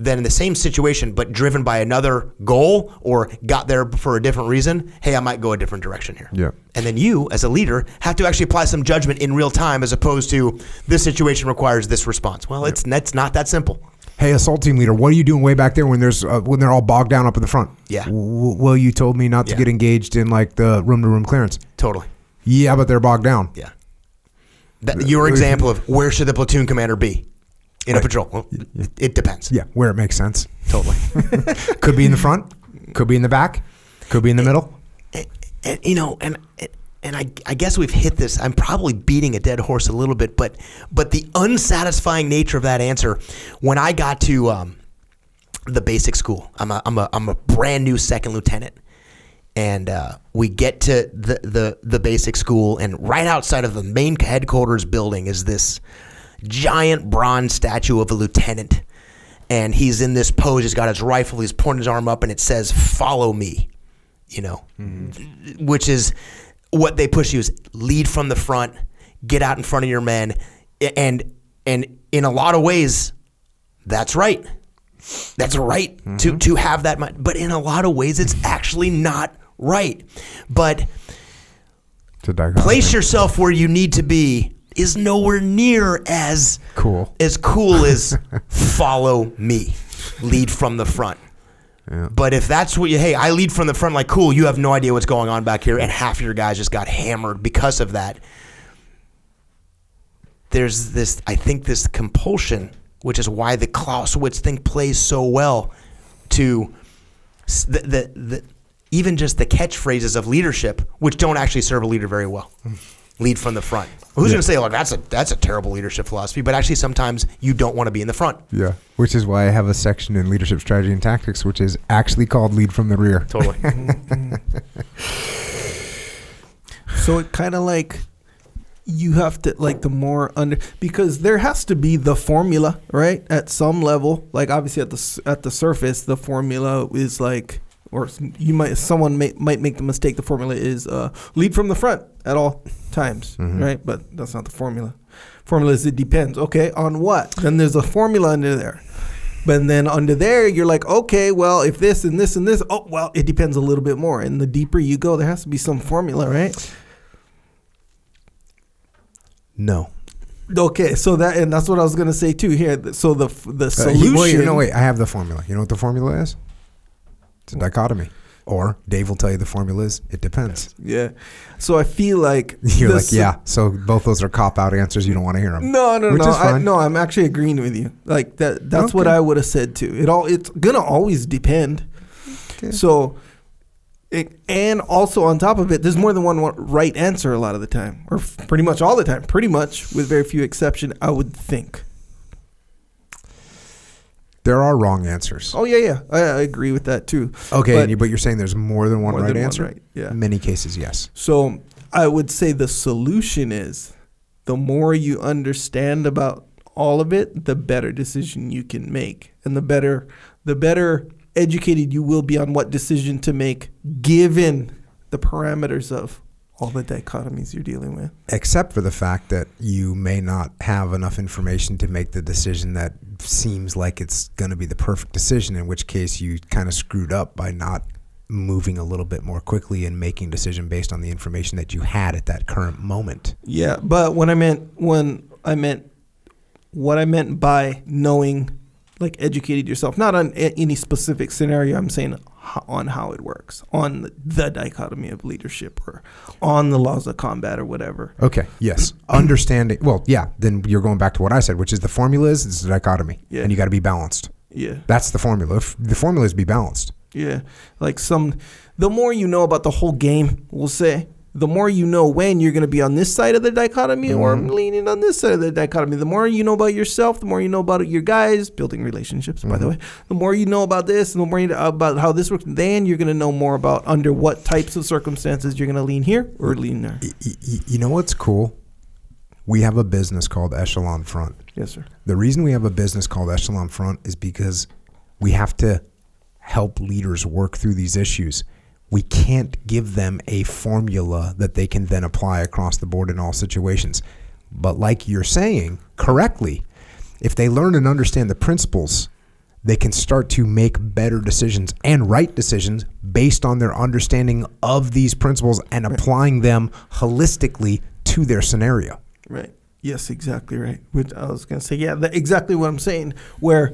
than in the same situation, but driven by another goal or got there for a different reason. Hey, I might go a different direction here. Yeah. And then you, as a leader, have to actually apply some judgment in real time, as opposed to this situation requires this response. Well, yeah. It's not that simple. Hey, assault team leader, what are you doing way back there when they're all bogged down up in the front? Yeah. Well, you told me not to get engaged in like the room-to-room clearance. Totally. Yeah, but they're bogged down. Yeah. Your example of where should the platoon commander be in a patrol? Well, it depends. Yeah, where it makes sense. Totally. Could be in the front. Could be in the back. Could be in the middle. You know, and I guess we've hit this. I'm probably beating a dead horse a little bit, but the unsatisfying nature of that answer. When I got to the basic school, I'm a brand new second lieutenant, and we get to the basic school, and right outside of the main headquarters building is this giant bronze statue of a lieutenant, and he's in this pose. He's got his rifle. He's pointing his arm up, and it says "Follow me," you know, which is. What they push you is lead from the front, get out in front of your men, and in a lot of ways, that's right. That's right to have that mind. But in a lot of ways, it's actually not right. But place yourself where you need to be is nowhere near as cool as follow me, lead from the front. Yeah. But if that's what you, hey, I lead from the front, like, cool, you have no idea what's going on back here, and half of your guys just got hammered because of that. There's this, I think, this compulsion, which is why the Clausewitz thing plays so well to even just the catchphrases of leadership, which don't actually serve a leader very well. lead from the front. Well, who's going to say, like, that's a terrible leadership philosophy? But actually, sometimes you don't want to be in the front. Yeah, which is why I have a section in Leadership Strategy and Tactics, which is actually called Lead from the Rear. Totally. So it kind of like, you have to, like, the more under, because there has to be the formula, right? At some level, like, obviously at the surface, the formula is like, or you might, someone might make the mistake. The formula is lead from the front at all times, right? But that's not the formula. Formula is it depends. Okay, on what? Then there's a formula under there. But then under there, you're like, okay, well, if this and this and this, oh, well, it depends a little bit more. And the deeper you go, there has to be some formula, right? No. Okay, so that, and that's what I was going to say too here. So the solution. Wait, no, wait, I have the formula. You know what the formula is? It's a dichotomy. Or Dave will tell you the formula is, it depends. Yeah. So I feel like. You're like, yeah. So both those are cop-out answers. You don't want to hear them. No, no, no. No, I'm actually agreeing with you. Like that. That's okay. What I would have said too. It all, it's going to always depend. Okay. So, it, and also on top of it, there's more than one right answer a lot of the time. Or pretty much all the time. Pretty much with very few exceptions, I would think. There are wrong answers. Oh, yeah, yeah. I agree with that, too. Okay, but, you're saying there's more than one right answer? Right, yeah. In many cases, yes. So I would say the solution is the more you understand about all of it, the better decision you can make. And the better educated you will be on what decision to make given the parameters of all the dichotomies you're dealing with. Except for the fact that you may not have enough information to make the decision that seems like it's going to be the perfect decision, in which case you kind of screwed up by not moving a little bit more quickly and making a decision based on the information that you had at that current moment. Yeah, but what I meant by knowing, like, educated yourself, not on any specific scenario, I'm saying on how it works, on the dichotomy of leadership or on the laws of combat or whatever. Okay, yes. Understanding, well, yeah, then you're going back to what I said, which is the formula is it's a dichotomy, yeah, and you got to be balanced. Yeah. That's the formula. The formula is be balanced. Yeah, like the more you know about the whole game, we'll say, the more you know when you're going to be on this side of the dichotomy or leaning on this side of the dichotomy. The more you know about yourself, the more you know about your guys, building relationships, by the way. The more you know about this, and the more you know about how this works, then you're going to know more about under what types of circumstances you're going to lean here or lean there. You know what's cool? We have a business called Echelon Front. Yes, sir. The reason we have a business called Echelon Front is because we have to help leaders work through these issues. We can't give them a formula that they can then apply across the board in all situations. But like you're saying correctly, if they learn and understand the principles, they can start to make better decisions and right decisions based on their understanding of these principles and applying them holistically to their scenario. Right. Yes, exactly right. Which I was going to say, yeah, exactly what I'm saying. Where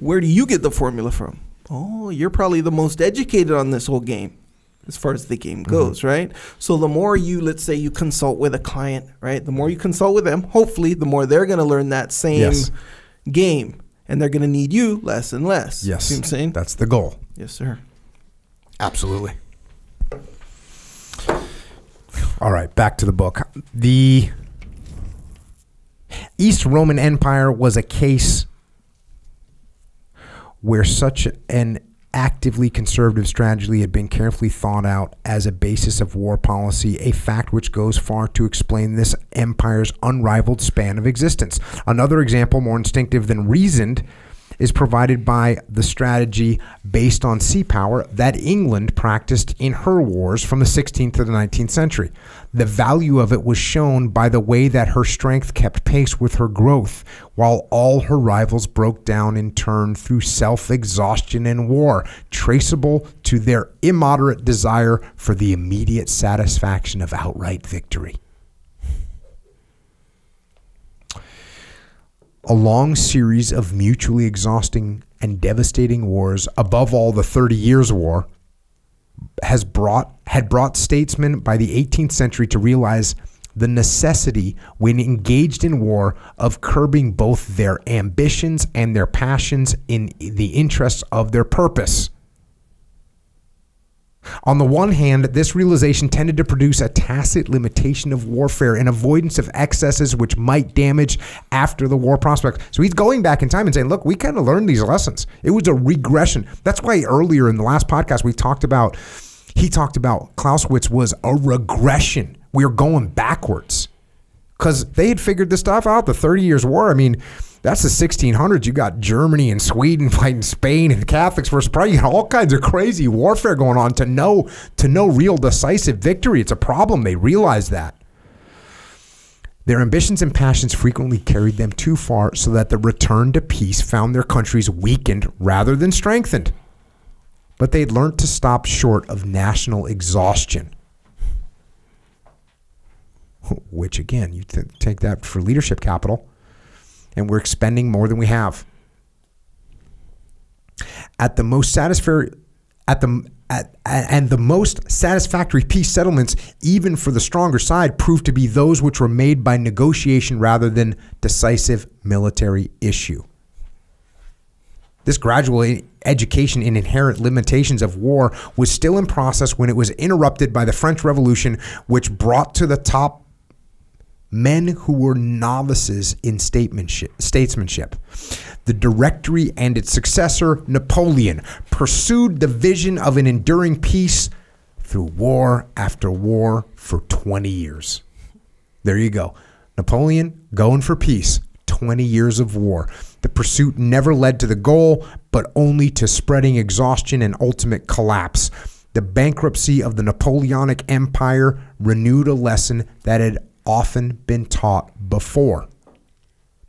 do you get the formula from? Oh, you're probably the most educated on this whole game, as far as the game goes, right? So the more you, let's say you consult with a client, right? The more you consult with them, hopefully, the more they're going to learn that same game. And they're going to need you less and less. Yes. See what I'm saying? That's the goal. Yes, sir. Absolutely. All right, back to the book. The East Roman Empire was a case where such an actively conservative strategy had been carefully thought out as a basis of war policy, a fact which goes far to explain this empire's unrivaled span of existence. Another example, more instinctive than reasoned, is provided by the strategy based on sea power that England practiced in her wars from the 16th to the 19th century. The value of it was shown by the way that her strength kept pace with her growth, while all her rivals broke down in turn through self-exhaustion and war, traceable to their immoderate desire for the immediate satisfaction of outright victory. A long series of mutually exhausting and devastating wars, above all the 30 Years' War, had brought statesmen by the 18th century to realize the necessity, when engaged in war, of curbing both their ambitions and their passions in the interests of their purpose. On the one hand, this realization tended to produce a tacit limitation of warfare and avoidance of excesses which might damage after the war prospects. So he's going back in time and saying, look, we kind of learned these lessons. It was a regression. That's why earlier in the last podcast we talked about, he talked about Clausewitz was a regression. We are going backwards because they had figured this stuff out. The 30 Years' War, I mean, that's the 1600s. You got Germany and Sweden fighting Spain and the Catholics versus Prussia. You got all kinds of crazy warfare going on to no real decisive victory. It's a problem. They realized that. Their ambitions and passions frequently carried them too far, so that the return to peace found their countries weakened rather than strengthened. But they'd learned to stop short of national exhaustion. Which, again, you take that for leadership capital. And we're expending more than we have. The most satisfactory peace settlements, even for the stronger side, proved to be those which were made by negotiation rather than decisive military issue. This gradual education in inherent limitations of war was still in process when it was interrupted by the French Revolution, which brought to the top men who were novices in statesmanship. The Directory and its successor, Napoleon, pursued the vision of an enduring peace through war after war for 20 years. There you go. Napoleon going for peace, 20 years of war. The pursuit never led to the goal, but only to spreading exhaustion and ultimate collapse. The bankruptcy of the Napoleonic Empire renewed a lesson that had often been taught before.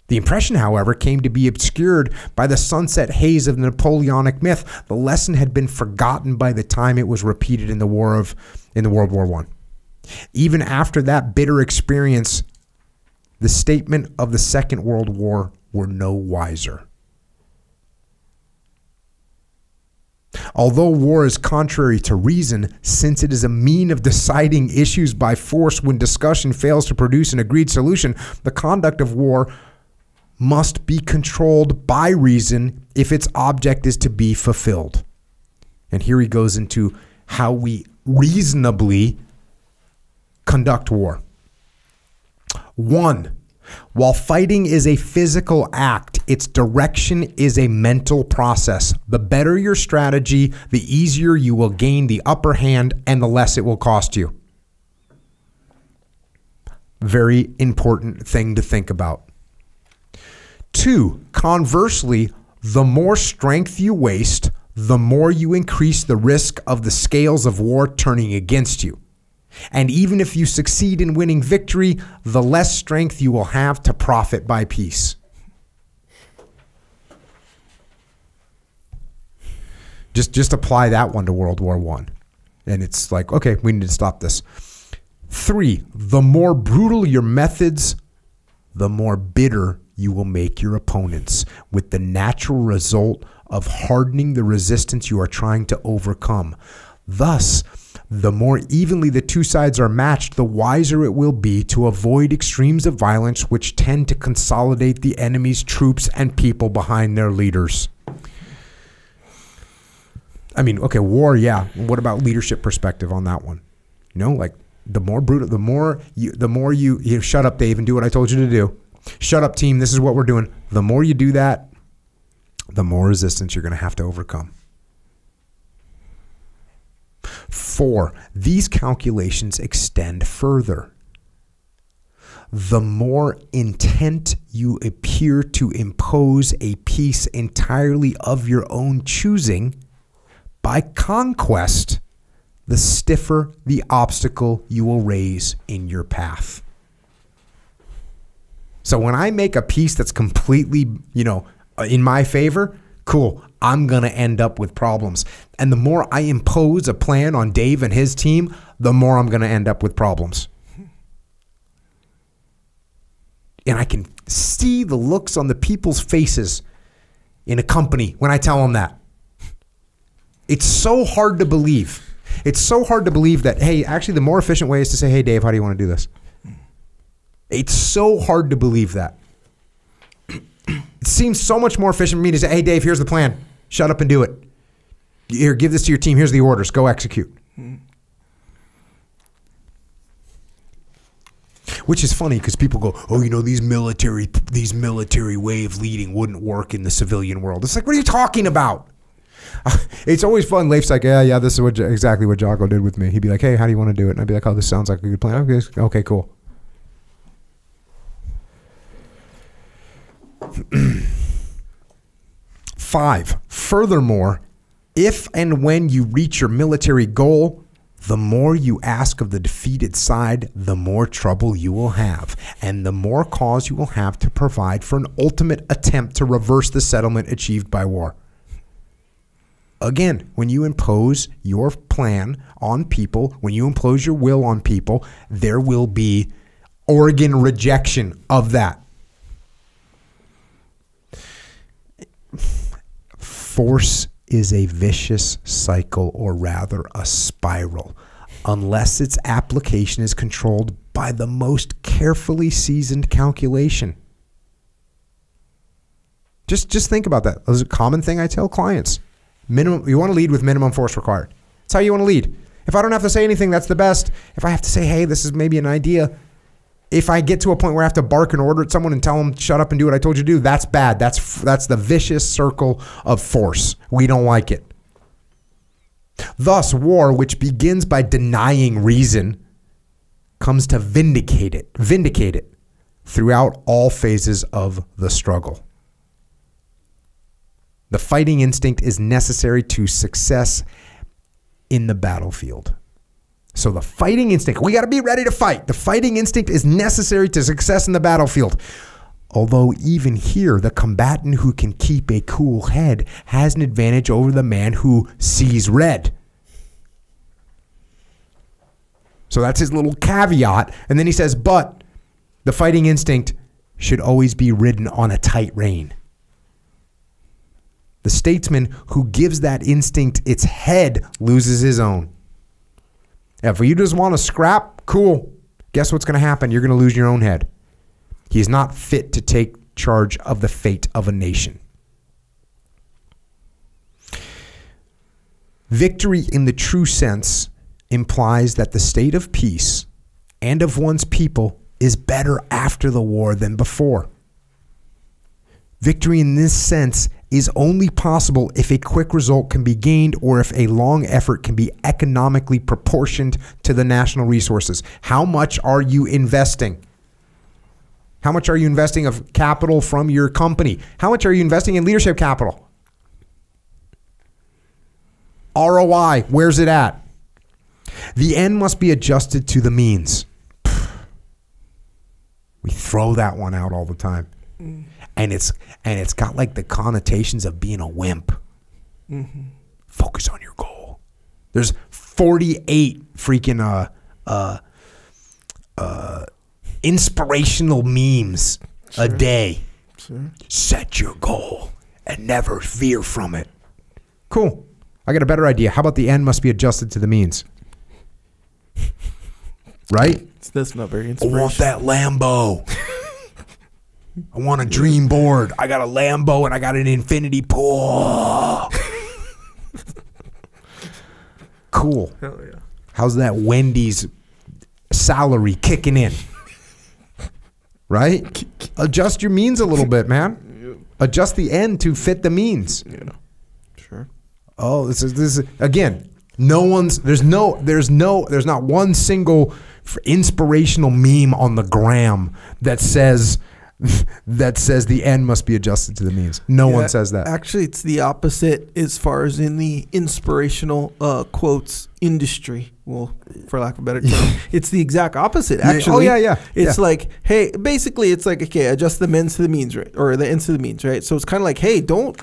The impression, however, came to be obscured by the sunset haze of the Napoleonic myth. The lesson had been forgotten by the time it was repeated in World War I. Even after that bitter experience, the statement of the Second World War were no wiser. Although war is contrary to reason, since it is a mean of deciding issues by force when discussion fails to produce an agreed solution, the conduct of war must be controlled by reason if its object is to be fulfilled. And here he goes into how we reasonably conduct war. 1. While fighting is a physical act, its direction is a mental process. The better your strategy, the easier you will gain the upper hand and the less it will cost you. Very important thing to think about. 2, conversely, the more strength you waste, the more you increase the risk of the scales of war turning against you. And even if you succeed in winning victory, the less strength you will have to profit by peace. Just apply that one to World War I. And it's like, okay, we need to stop this. 3, the more brutal your methods, the more bitter you will make your opponents, with the natural result of hardening the resistance you are trying to overcome. Thus, the more evenly the two sides are matched, the wiser it will be to avoid extremes of violence which tend to consolidate the enemy's troops and people behind their leaders. I mean, okay, war, yeah. What about leadership perspective on that one? You know, like the more brutal, the more you shut up, Dave, and do what I told you to do. Shut up, team. This is what we're doing. The more you do that, the more resistance you're going to have to overcome. 4, these calculations extend further. The more intent you appear to impose a peace entirely of your own choosing by conquest, the stiffer the obstacle you will raise in your path. So when I make a peace that's completely, you know, in my favor, cool, I'm going to end up with problems. And the more I impose a plan on Dave and his team, the more I'm going to end up with problems. And I can see the looks on the people's faces in a company when I tell them that. It's so hard to believe. It's so hard to believe that, hey, actually the more efficient way is to say, hey, Dave, how do you want to do this? It's so hard to believe that. It seems so much more efficient for me to say, hey, Dave, here's the plan. Shut up and do it. Here, give this to your team. Here's the orders. Go execute. Which is funny because people go, oh, you know, these military way of leading wouldn't work in the civilian world. It's like, what are you talking about? It's always fun. Leif's like, yeah, yeah, this is what exactly what Jocko did with me. He'd be like, hey, how do you want to do it? And I'd be like, oh, this sounds like a good plan. Okay, cool. Five, furthermore, if and when you reach your military goal, the more you ask of the defeated side, the more trouble you will have, and the more cause you will have to provide for an ultimate attempt to reverse the settlement achieved by war. Again, when you impose your plan on people, when you impose your will on people, there will be organ rejection of that. Force is a vicious cycle, or rather a spiral, unless its application is controlled by the most carefully seasoned calculation. Just think about that. That's a common thing I tell clients. Minimum, you want to lead with minimum force required. That's how you want to lead. If I don't have to say anything, that's the best. If I have to say, hey, this is maybe an idea, if I get to a point where I have to bark an order at someone and tell them, shut up and do what I told you to do, that's bad. That's the vicious circle of force. We don't like it. Thus, war, which begins by denying reason, comes to vindicate it throughout all phases of the struggle. The fighting instinct is necessary to success in the battlefield. So the fighting instinct, we got to be ready to fight. The fighting instinct is necessary to success in the battlefield. Although even here, the combatant who can keep a cool head has an advantage over the man who sees red. So that's his little caveat. And then he says, but the fighting instinct should always be ridden on a tight rein. The statesman who gives that instinct its head loses his own. If you just want to scrap, cool. Guess what's going to happen? You're going to lose your own head. He is not fit to take charge of the fate of a nation. Victory in the true sense implies that the state of peace and of one's people is better after the war than before. Victory in this sense is only possible if a quick result can be gained or if a long effort can be economically proportioned to the national resources. How much are you investing? How much are you investing of capital from your company? How much are you investing in leadership capital? ROI, where's it at? The end must be adjusted to the means. We throw that one out all the time. And it's got like the connotations of being a wimp. Focus on your goal. There's 48 freaking inspirational memes a day. Set your goal and never veer from it. Cool. I got a better idea. How about the end must be adjusted to the means? Right? That's not very inspirational. I want that Lambo. I want a dream board. I got a Lambo and I got an infinity pool. Cool. Hell yeah. How's that Wendy's salary kicking in? Right? Adjust your means a little bit, man. Adjust the end to fit the means. Yeah. Sure. Oh, this is again, there's not one single inspirational meme on the gram that says the end must be adjusted to the means. No one says that. Actually, it's the opposite as far as in the inspirational quotes industry. Well, for lack of a better term, it's the exact opposite. Actually, It's like, hey, basically, it's like, okay, adjust the ends to the means, right? Or the ends to the means, right? So it's kind of like, hey, don't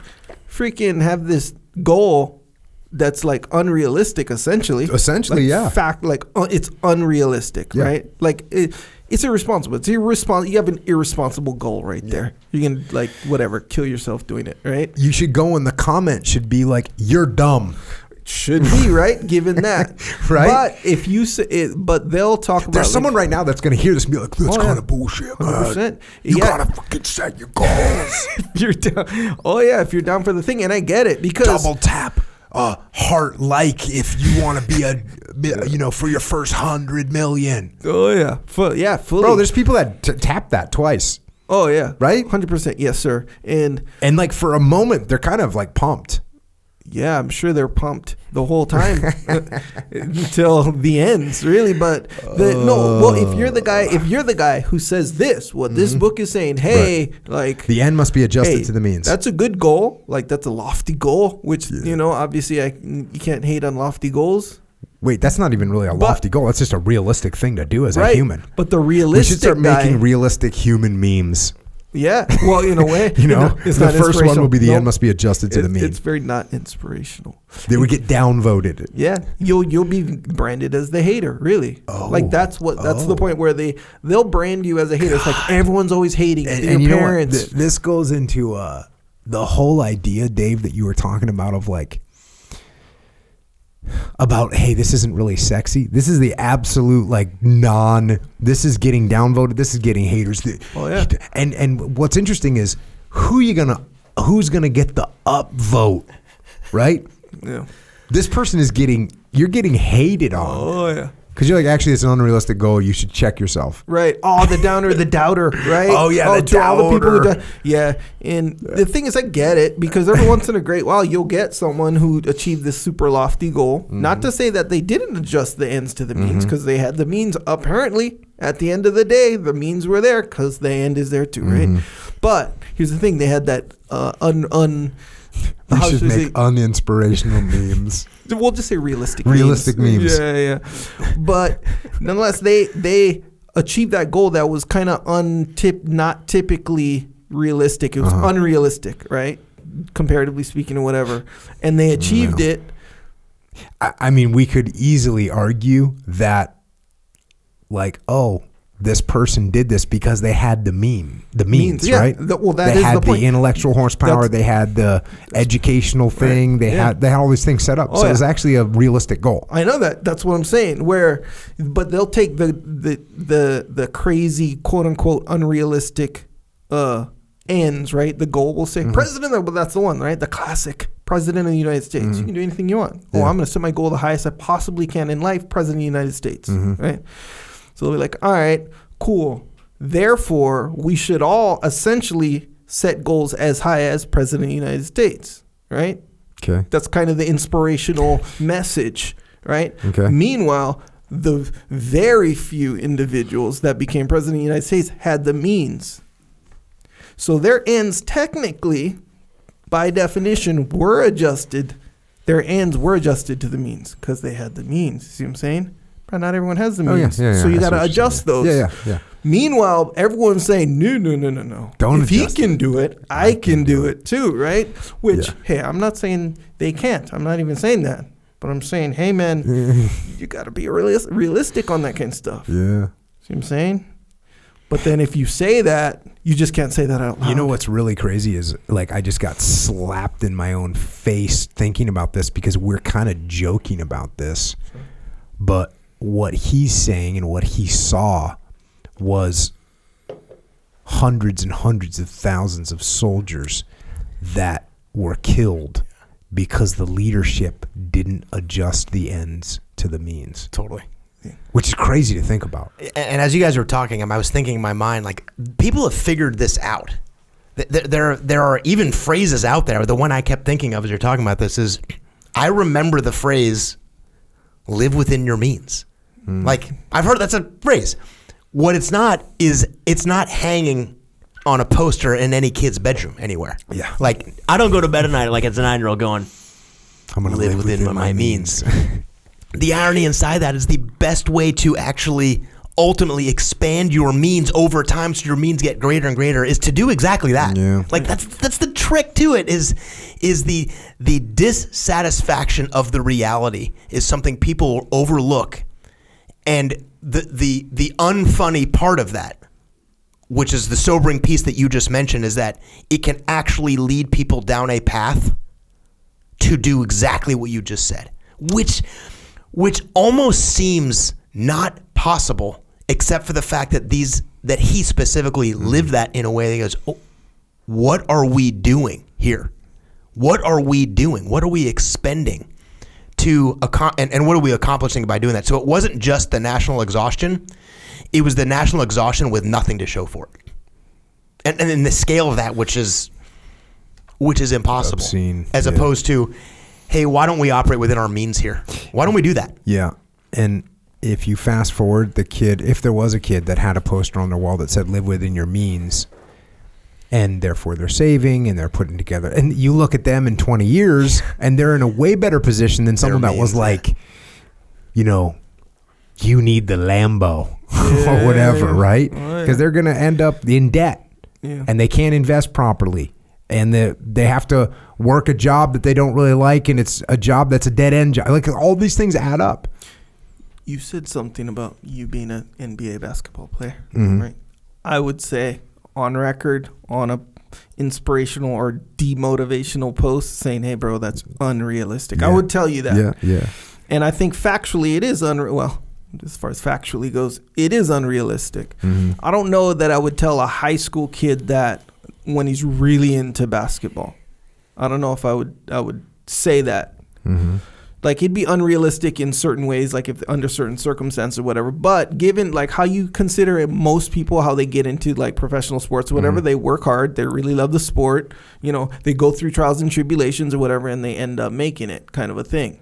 freaking have this goal that's like unrealistic, essentially. Essentially, like, yeah. It's unrealistic, yeah. Right? Like. It's irresponsible. You have an irresponsible goal right there. You can like whatever, kill yourself doing it, right? You should go and the comment should be like, "You're dumb." Should be right, given that, right? But if you say it, but they'll talk about. There's someone right now that's going to hear this and be like, "That's kind of bullshit, man. You gotta fucking set your goals." You're down. Oh yeah, if you're down for the thing, and I get it because double tap. Hart like if you want to be a, you know, for your first 100 million. Oh yeah, fully. Bro, there's people that tap that twice. Oh yeah, right, 100%. Yes, sir. And like for a moment, they're kind of like pumped. Yeah, I'm sure they're pumped the whole time until the ends, really. But well, if you're the guy who says this, what this book is saying, hey, like the end must be adjusted to the means. That's a good goal. Like that's a lofty goal, which you know, obviously, you can't hate on lofty goals. Wait, that's not even really a lofty goal. That's just a realistic thing to do as a human. But the realistic, we should start making realistic human memes. Yeah, well, in a way, you know, it's the first one will be the end must be adjusted to the mean. It's very not inspirational. They would get downvoted. Yeah, you'll be branded as the hater, really. Oh, like that's the point where they'll brand you as a hater. It's like everyone's always hating your parents. You know, this goes into the whole idea, Dave, that you were talking about of like hey, this isn't really sexy. This is the absolute like this is getting downvoted. This is getting haters. Oh yeah. And what's interesting is who's gonna get the upvote, right? Yeah. This person is you're getting hated on. Oh yeah. Because you're like, actually, it's an unrealistic goal. You should check yourself. Right. Oh, the downer, the doubter, right? Oh, yeah, the doubter. All the people who the thing is, I get it, because every once in a great while, you'll get someone who achieved this super lofty goal. Not to say that they didn't adjust the ends to the means, because they had the means. Apparently, at the end of the day, the means were there, because the end is there too, right? But here's the thing. They had that we should make uninspirational memes. We'll just say realistic memes. Yeah. But nonetheless, they achieved that goal that was kind of not typically realistic. It was unrealistic, right? Comparatively speaking, or whatever. And they achieved it. I mean, we could easily argue that, like, oh, this person did this because they had the means, right? Well, they had the intellectual horsepower. They had the educational thing. Right. They had all these things set up. So it was actually a realistic goal. I know that. That's what I'm saying. But they'll take the crazy quote unquote unrealistic ends, right? The goal will say president. But that's the one, right? The classic president of the United States. You can do anything you want. Oh, I'm going to set my goal the highest I possibly can in life. President of the United States, right? So they'll be like, all right, cool. Therefore, we should all essentially set goals as high as President of the United States, right? Okay. That's kind of the inspirational message, right? Okay. Meanwhile, the very few individuals that became President of the United States had the means. So their ends technically, by definition, were adjusted. Their ends were adjusted to the means because they had the means. See what I'm saying? But not everyone has the means. So you got to adjust those. Meanwhile, everyone's saying, no. Don't adjust. If he can do it, I can do it too, right? Which, hey, I'm not saying they can't. I'm not even saying that. But I'm saying, hey, man, you got to be realistic on that kind of stuff. Yeah. See what I'm saying? But then if you say that, you just can't say that out loud. You know what's really crazy is, like, I just got slapped in my own face thinking about this because we're kind of joking about this. But what he's saying and what he saw was hundreds and hundreds of thousands of soldiers that were killed because the leadership didn't adjust the ends to the means. Totally. Which is crazy to think about. And as you guys were talking, I was thinking in my mind, like, people have figured this out. There are even phrases out there. The one I kept thinking of as you're talking about this is, I remember the phrase, live within your means. Like, I've heard that's a phrase. What it's not is, it's not hanging on a poster in any kid's bedroom anywhere. Yeah. Like, I don't go to bed at night like it's a 9-year-old going, I'm gonna live within my means. The irony inside that is the best way to actually ultimately expand your means over time so your means get greater and greater is to do exactly that. Yeah. Like, that's the trick to it is the dissatisfaction of the reality is something people overlook. And the unfunny part of that, which is the sobering piece that you just mentioned, is that it can actually lead people down a path to do exactly what you just said, which almost seems not possible except for the fact that he specifically lived that in a way that goes, oh, what are we doing here? What are we doing? What are we expending to and what are we accomplishing by doing that? So it wasn't just the national exhaustion. It was the national exhaustion with nothing to show for it. And then the scale of that, which is impossible. Obscene. As opposed to, hey, why don't we operate within our means here? Why don't we do that? Yeah. And if you fast forward the kid, if there was a kid that had a poster on their wall that said live within your means, and therefore they're saving and they're putting together, and you look at them in 20 years and they're in a way better position than someone that was like, you know, you need the Lambo or whatever, right? Because they're going to end up in debt and they can't invest properly. And they have to work a job that they don't really like, and it's a job that's a dead-end job. Like, all these things add up. You said something about you being an NBA basketball player, right? I would say on record, on a inspirational or demotivational post saying, hey, bro, that's unrealistic. I would tell you that. And I think factually it is unreal. Well, as far as factually goes, it is unrealistic. I don't know that I would tell a high school kid that when he's really into basketball. I don't know if I would say that. Like, it'd be unrealistic in certain ways, like if under certain circumstances or whatever. But given like how you consider it, most people, how they get into like professional sports, whatever, they work hard, they really love the sport, you know, they go through trials and tribulations or whatever, and they end up making it, kind of a thing.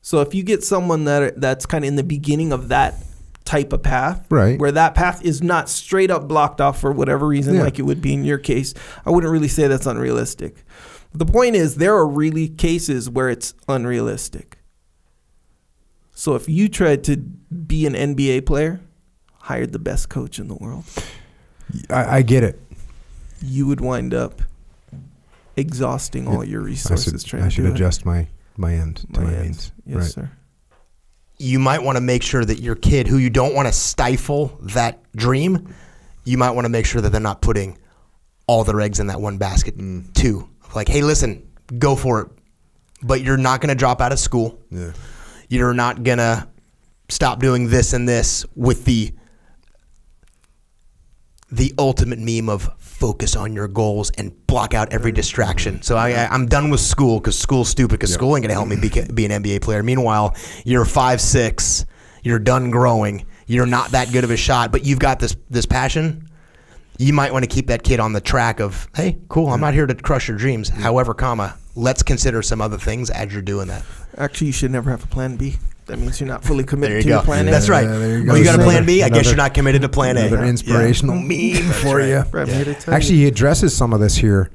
So if you get someone that's kind of in the beginning of that type of path, right, where that path is not straight up blocked off for whatever reason, like it would be in your case, I wouldn't really say that's unrealistic. The point is, there are really cases where it's unrealistic. So if you tried to be an NBA player, hired the best coach in the world, I get it, you would wind up exhausting all your resources. I should adjust my end to my means. Yes, sir. You might want to make sure that your kid, who you don't want to stifle that dream, you might want to make sure that they're not putting all their eggs in that one basket too. Like, hey, listen, go for it, but you're not going to drop out of school. You're not going to stop doing this and this, with the ultimate meme of focus on your goals and block out every distraction. So I'm done with school because school's stupid, because school ain't going to help me be an NBA player. Meanwhile, you're 5'6", you're done growing, you're not that good of a shot, but you've got this passion. You might want to keep that kid on the track of, hey, cool, I'm not here to crush your dreams. However, let's consider some other things as you're doing that. Actually, you should never have a plan B. That means you're not fully committed to your plan A. That's right. Well, you got a plan B? I guess you're not committed to plan A. Another inspirational meme for you. Actually, he addresses some of this here,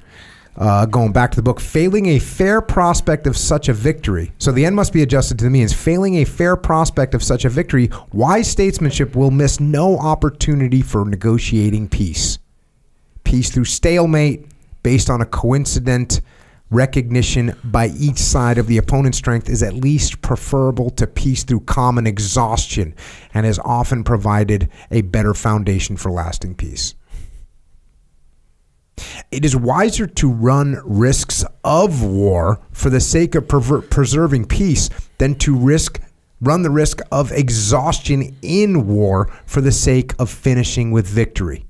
going back to the book. Failing a fair prospect of such a victory. So the end must be adjusted to the means. Failing a fair prospect of such a victory, wise statesmanship will miss no opportunity for negotiating peace. Peace through stalemate, based on a coincident recognition by each side of the opponent's strength, is at least preferable to peace through common exhaustion, and has often provided a better foundation for lasting peace. It is wiser to run risks of war for the sake of preserving peace than to run the risk of exhaustion in war for the sake of finishing with victory.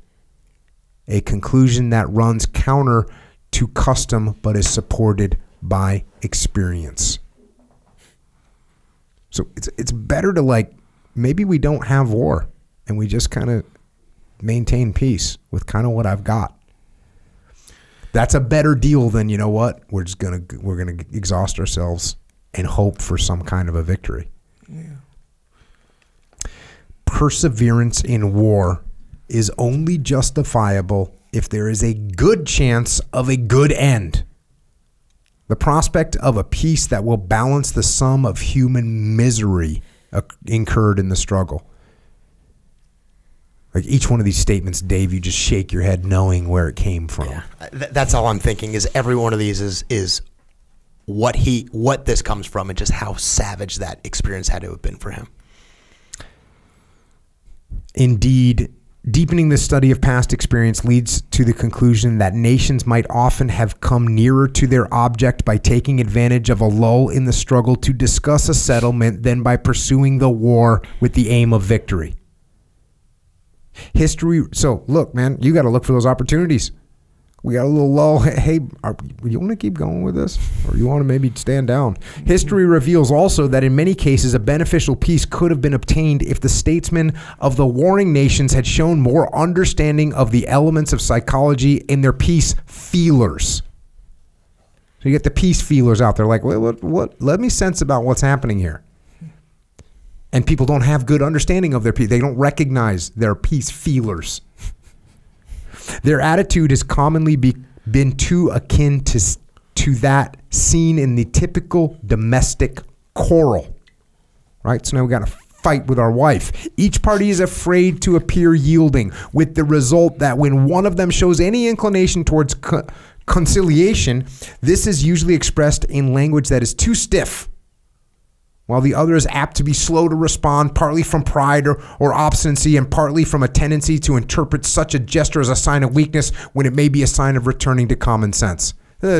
A conclusion that runs counter to custom but is supported by experience. So it's better to, like, maybe we don't have war and we just kind of maintain peace with kind of what I've got. That's a better deal than, you know what, we're gonna exhaust ourselves and hope for some kind of a victory. Perseverance in war is only justifiable if there is a good chance of a good end. The prospect of a peace that will balance the sum of human misery incurred in the struggle. Like, each one of these statements, Dave, you just shake your head knowing where it came from. That's all I'm thinking, is every one of these is what this comes from, and just how savage that experience had to have been for him. Indeed, deepening the study of past experience leads to the conclusion that nations might often have come nearer to their object by taking advantage of a lull in the struggle to discuss a settlement than by pursuing the war with the aim of victory. History. So look, man, you got to look for those opportunities. We got a little lull. Hey, you want to keep going with this? Or you want to maybe stand down? History reveals also that in many cases, a beneficial peace could have been obtained if the statesmen of the warring nations had shown more understanding of the elements of psychology in their peace feelers. So you get the peace feelers out there like, let me sense about what's happening here. And people don't have good understanding of their peace. They don't recognize their peace feelers. Their attitude has commonly been too akin to that seen in the typical domestic quarrel, right? So now we got to fight with our wife. Each party is afraid to appear yielding, with the result that when one of them shows any inclination towards conciliation, this is usually expressed in language that is too stiff, while the other is apt to be slow to respond, partly from pride or obstinacy, and partly from a tendency to interpret such a gesture as a sign of weakness when it may be a sign of returning to common sense.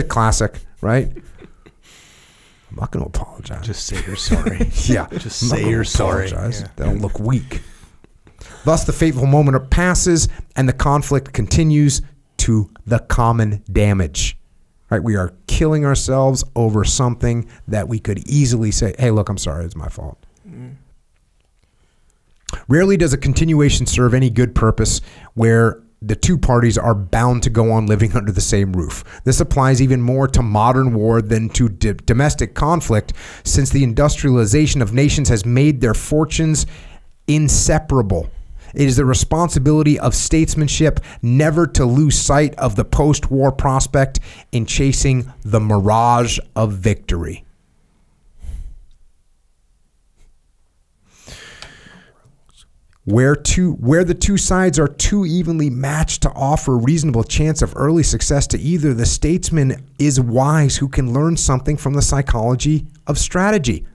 Classic, right? I'm not going to apologize. Just say you're sorry. Yeah. Just say you're sorry. Yeah. Don't look weak. Thus, the fateful moment passes, and the conflict continues to the common damage. Right, we are killing ourselves over something that we could easily say, hey, look, I'm sorry, it's my fault. Mm. Rarely does a continuation serve any good purpose where the two parties are bound to go on living under the same roof. This applies even more to modern war than to domestic conflict, since the industrialization of nations has made their fortunes inseparable. It is the responsibility of statesmanship never to lose sight of the post-war prospect in chasing the mirage of victory. Where the two sides are too evenly matched to offer a reasonable chance of early success to either, the statesman is wise who can learn something from the psychology of strategy.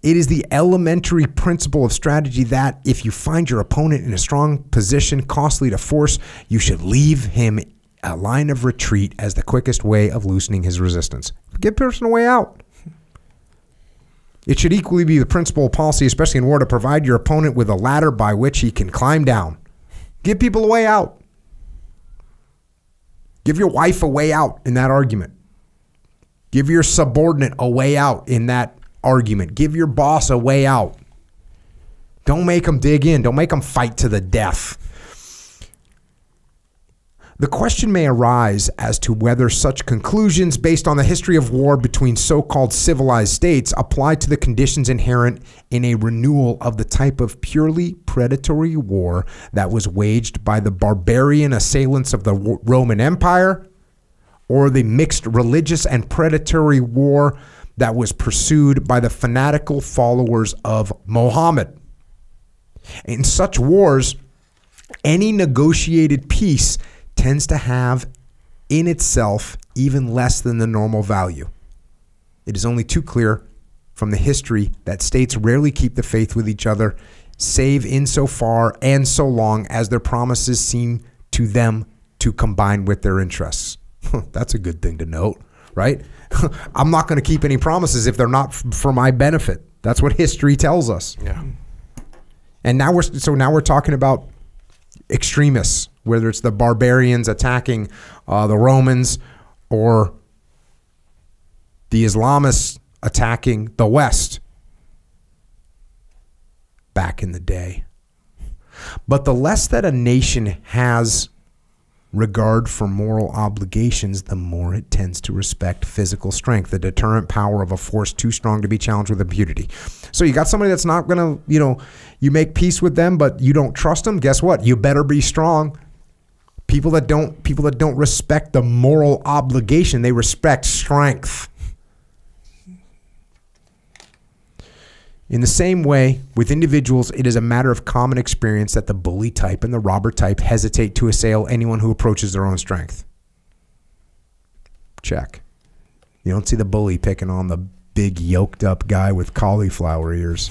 It is the elementary principle of strategy that if you find your opponent in a strong position, costly to force, you should leave him a line of retreat as the quickest way of loosening his resistance. Give the person a way out. It should equally be the principle of policy, especially in war, to provide your opponent with a ladder by which he can climb down. Give people a way out. Give your wife a way out in that argument. Give your subordinate a way out in that argument. Give your boss a way out. Don't make them dig in. Don't make them fight to the death. The question may arise as to whether such conclusions based on the history of war between so-called civilized states apply to the conditions inherent in a renewal of the type of purely predatory war that was waged by the barbarian assailants of the Roman Empire, or the mixed religious and predatory war that was pursued by the fanatical followers of Mohammed. In such wars, any negotiated peace tends to have in itself even less than the normal value. It is only too clear from the history that states rarely keep the faith with each other, save insofar and so long as their promises seem to them to combine with their interests. That's a good thing to note, right? I'm not going to keep any promises if they're not for my benefit. That's what history tells us. Yeah. And now we're talking about extremists, whether it's the barbarians attacking the Romans or the Islamists attacking the West back in the day. But the less that a nation has regard for moral obligations, the more it tends to respect physical strength, the deterrent power of a force too strong to be challenged with impunity. So you got somebody that's not going to, you know, you make peace with them, but you don't trust them. Guess what? You better be strong. People that don't respect the moral obligation, they respect strength. In the same way, with individuals, it is a matter of common experience that the bully type and the robber type hesitate to assail anyone who approaches their own strength. Check. You don't see the bully picking on the big yoked up guy with cauliflower ears.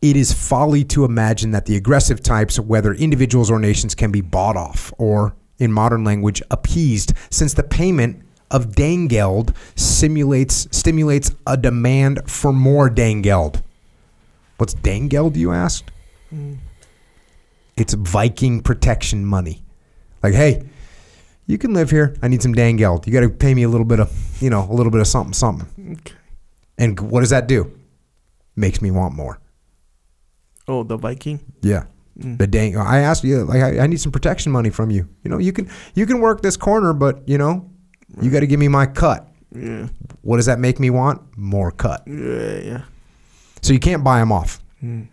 It is folly to imagine that the aggressive types, whether individuals or nations, can be bought off or, in modern language, appeased, since the payment of Danegeld stimulates a demand for more Danegeld. What's Danegeld, you asked? Mm. It's Viking protection money. Like, hey, you can live here. I need some Danegeld. You got to pay me a little bit of, you know, a little bit of something, something. Okay. And what does that do? Makes me want more. Oh, the Viking? Yeah. Mm. The Danegeld. I asked you, like, I need some protection money from you. You know, you can work this corner, but, you know, you got to give me my cut. Yeah. What does that make me want? More cut. Yeah, yeah. So you can't buy them off. Mm.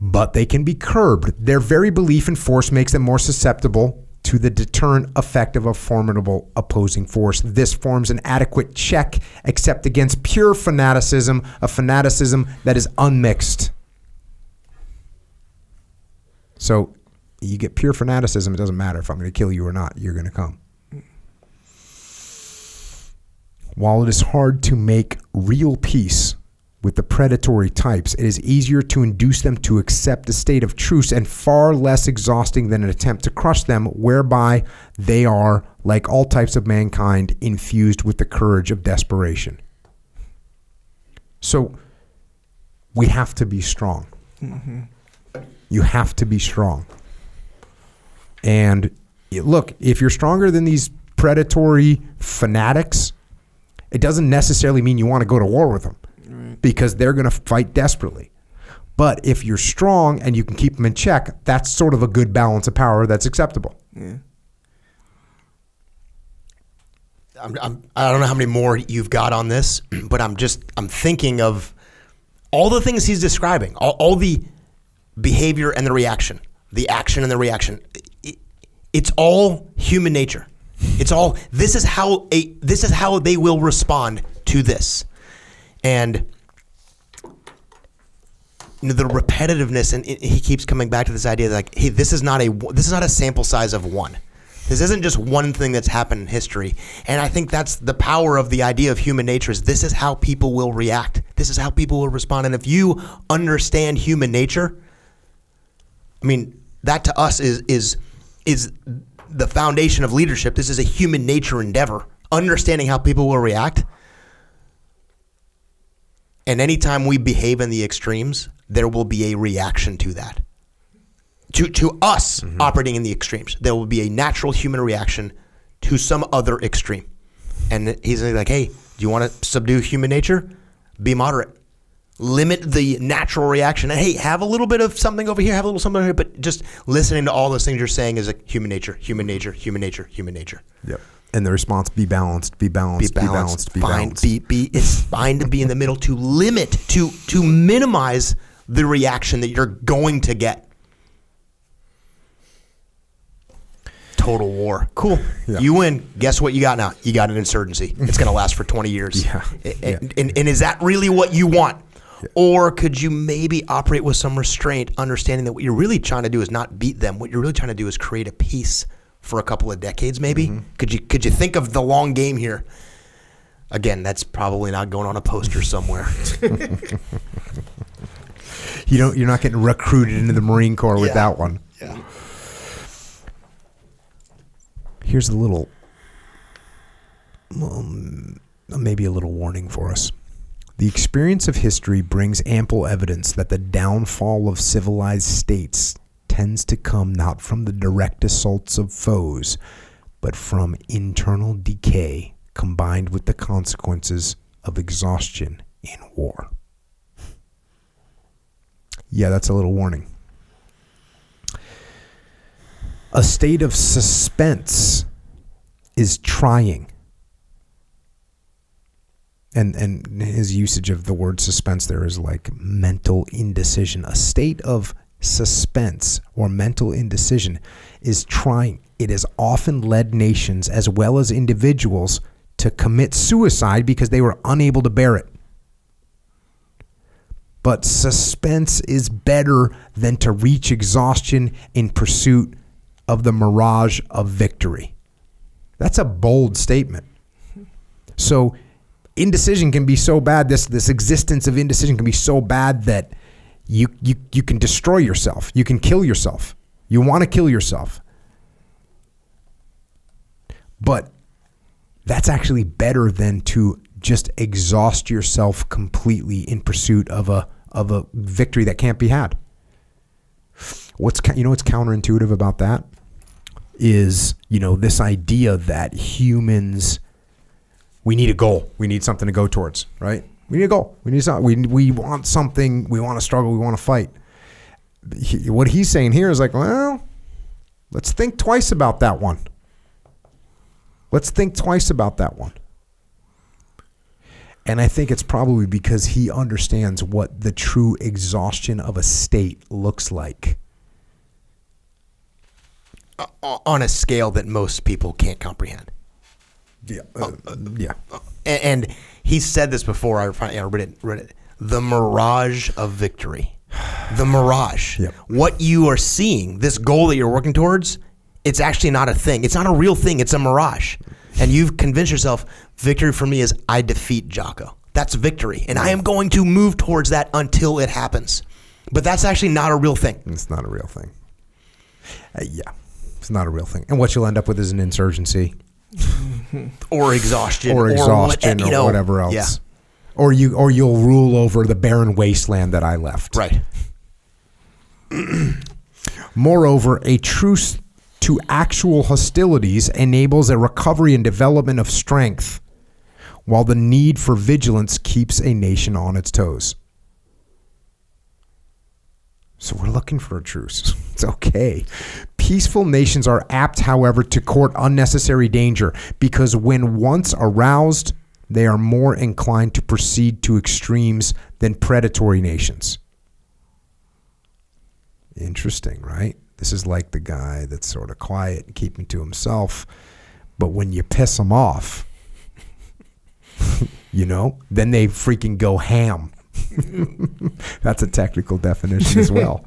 But they can be curbed. Their very belief in force makes them more susceptible to the deterrent effect of a formidable opposing force. This forms an adequate check, except against pure fanaticism, a fanaticism that is unmixed. So you get pure fanaticism, it doesn't matter if I'm going to kill you or not, you're going to come. While it is hard to make real peace with the predatory types, it is easier to induce them to accept a state of truce and far less exhausting than an attempt to crush them, whereby they are, like all types of mankind, infused with the courage of desperation. So we have to be strong. Mm-hmm. You have to be strong. And look, if you're stronger than these predatory fanatics, it doesn't necessarily mean you want to go to war with them, right? Because they're going to fight desperately. But if you're strong and you can keep them in check, that's sort of a good balance of power that's acceptable. Yeah. I don't know how many more you've got on this, but I'm thinking of all the things he's describing, all the behavior and the reaction, the action and the reaction. It's all human nature. It's all, this is how they will respond to this. And you know, the repetitiveness, and he keeps coming back to this idea that, like, hey, this is not a sample size of one. This isn't just one thing that's happened in history. And I think that's the power of the idea of human nature, is this is how people will react. This is how people will respond. And if you understand human nature, I mean, that to us is the foundation of leadership. This is a human nature endeavor, understanding how people will react. And anytime we behave in the extremes, there will be a reaction to that. To us operating in the extremes, there will be a natural human reaction to some other extreme. And he's like, hey, do you want to subdue human nature? Be moderate. Limit the natural reaction. Hey, have a little bit of something over here, have a little something over here, but just listening to all those things you're saying is like human nature, human nature, human nature, human nature. Yep. And the response, be balanced, be balanced, be balanced, be balanced. It's fine to be in the middle, to limit, to minimize the reaction that you're going to get. Total war. Cool. Yeah. You win. Guess what you got now? You got an insurgency. It's going to last for 20 years. Yeah. And is that really what you want? Yeah. Or could you maybe operate with some restraint, understanding that what you're really trying to do is not beat them. What you're really trying to do is create a peace for a couple of decades, maybe. Mm-hmm. Could you think of the long game here? Again, that's probably not going on a poster somewhere. You're not getting recruited into the Marine Corps with that one. Yeah. Here's a little, maybe a little warning for us. The experience of history brings ample evidence that the downfall of civilized states tends to come not from the direct assaults of foes, but from internal decay combined with the consequences of exhaustion in war. Yeah, that's a little warning. A state of suspense is trying. And his usage of the word suspense there is like mental indecision. A state of suspense or mental indecision is trying. It has often led nations as well as individuals to commit suicide because they were unable to bear it. But suspense is better than to reach exhaustion in pursuit of the mirage of victory. That's a bold statement. So indecision can be so bad, this existence of indecision can be so bad that you can destroy yourself. You can kill yourself. You want to kill yourself. But that's actually better than to just exhaust yourself completely in pursuit of a victory that can't be had. What's counterintuitive about that is, this idea that humans, we need a goal. We need something to go towards, right? We need a goal. We need something. We want something. We want to struggle. We want to fight. What he's saying here is like, well, let's think twice about that one. Let's think twice about that one. And I think it's probably because he understands what the true exhaustion of a state looks like. On a scale that most people can't comprehend. Yeah. Yeah. And he said this before. I read it. The mirage of victory. The mirage. Yep. What you are seeing, this goal that you're working towards, it's actually not a thing. It's not a real thing. It's a mirage. And you've convinced yourself, victory for me is I defeat Jocko. That's victory. And I am going to move towards that until it happens. But that's actually not a real thing. It's not a real thing. Yeah. It's not a real thing. And what you'll end up with is an insurgency. Or exhaustion. Or exhaustion or whatever else. Yeah. Or you'll rule over the barren wasteland that I left. Right. Moreover, a truce to actual hostilities enables a recovery and development of strength, while the need for vigilance keeps a nation on its toes. So we're looking for a truce. It's okay. Peaceful nations are apt, however, to court unnecessary danger, because when once aroused, they are more inclined to proceed to extremes than predatory nations. Interesting, right? This is like the guy that's sort of quiet, keeping to himself, but when you piss them off, then they freaking go ham. That's a technical definition as well.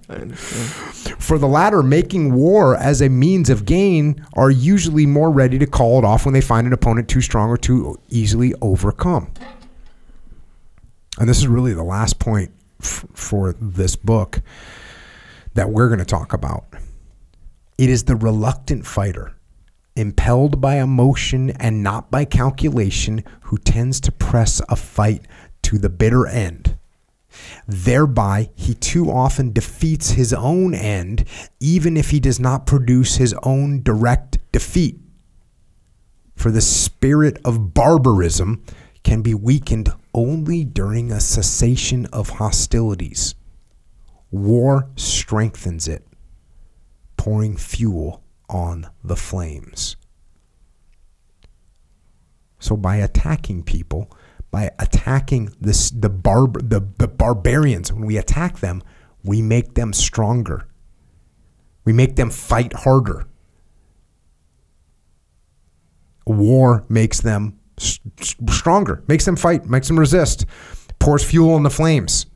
For the latter, making war as a means of gain are usually more ready to call it off when they find an opponent too strong or too easily overcome. And this is really the last point for this book that we're going to talk about. It is the reluctant fighter, impelled by emotion and not by calculation, who tends to press a fight to the bitter end. Thereby, he too often defeats his own end, even if he does not produce his own direct defeat. For the spirit of barbarism can be weakened only during a cessation of hostilities. War strengthens it, pouring fuel on the flames. So by attacking people, by attacking the barbarians, when we attack them, we make them stronger. We make them fight harder. War makes them stronger, makes them fight, makes them resist, pours fuel on the flames.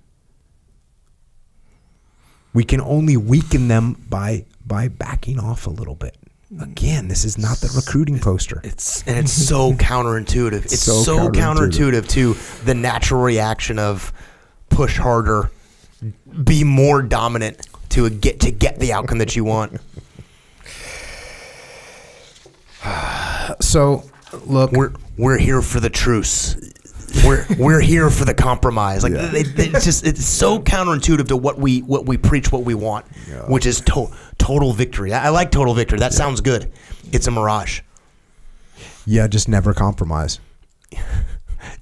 We can only weaken them by backing off a little bit. Again, this is not the recruiting poster. It's so counterintuitive. It's so counterintuitive to the natural reaction of push harder, be more dominant to get the outcome that you want. So, look, we're here for the truce. We're here for the compromise. Like, yeah. It's so counterintuitive to what we preach, what we want, yeah, which is total victory. I like total victory. That sounds good. It's a mirage. Yeah, just never compromise.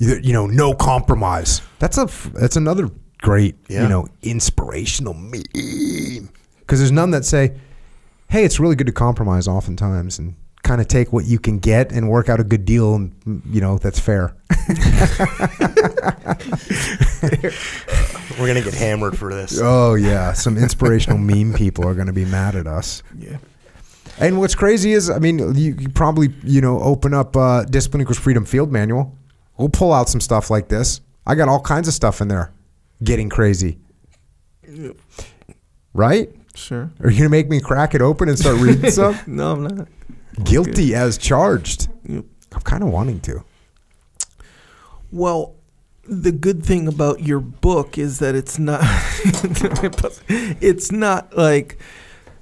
No compromise. That's another great, inspirational meme. Because there's none that say, hey, it's really good to compromise oftentimes and kind of take what you can get and work out a good deal, and that's fair. We're gonna get hammered for this. Oh yeah, some inspirational meme people are gonna be mad at us. Yeah. And what's crazy is, I mean, you probably open up Discipline Equals Freedom Field Manual. We'll pull out some stuff like this. I got all kinds of stuff in there. Getting crazy. Yep. Right? Sure. Are you gonna make me crack it open and start reading stuff? No, I'm not. Guilty as charged. Yep. I'm kind of wanting to. Well, the good thing about your book is that it's not it's not like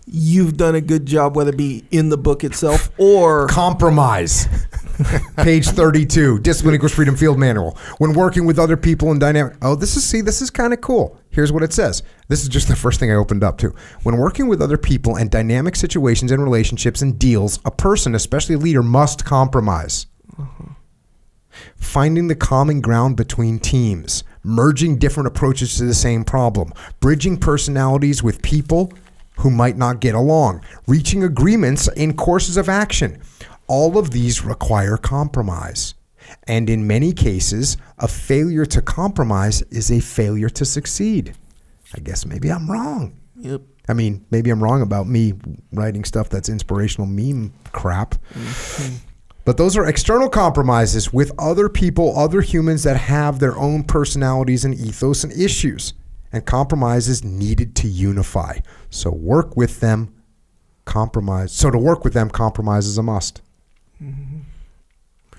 you've done a good job, whether it be in the book itself or compromise. Page 32, Discipline Equals Freedom Field Manual. When working with other people in dynamic. Oh, this is kind of cool. Here's what it says. This is just the first thing I opened up to. When working with other people and dynamic situations and relationships and deals, a person, especially a leader, must compromise. Finding the common ground between teams, merging different approaches to the same problem, bridging personalities with people who might not get along, reaching agreements in courses of action. All of these require compromise. And in many cases, a failure to compromise is a failure to succeed. I guess maybe I'm wrong. Yep. I mean, maybe I'm wrong about me writing stuff that's inspirational meme crap. Mm-hmm. But those are external compromises with other people, other humans that have their own personalities and ethos and issues. And compromise is needed to unify. So work with them, compromise. So to work with them, compromise is a must. Mm-hmm.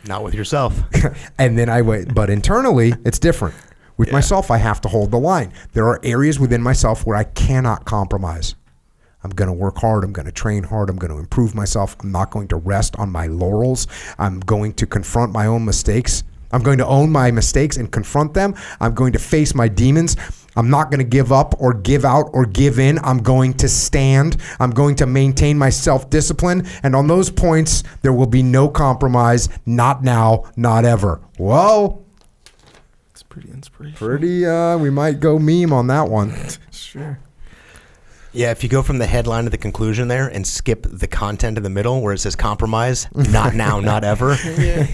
Not with yourself. And then I wait, but internally it's different. With myself, I have to hold the line. There are areas within myself where I cannot compromise. I'm going to work hard. I'm going to train hard. I'm going to improve myself. I'm not going to rest on my laurels. I'm going to confront my own mistakes. I'm going to own my mistakes and confront them. I'm going to face my demons. I'm not going to give up or give out or give in. I'm going to stand. I'm going to maintain my self-discipline. And on those points, there will be no compromise. Not now, not ever. Whoa. It's pretty inspirational. Pretty, we might go meme on that one. Sure. Yeah, if you go from the headline to the conclusion there and skip the content in the middle where it says compromise, not now, not ever,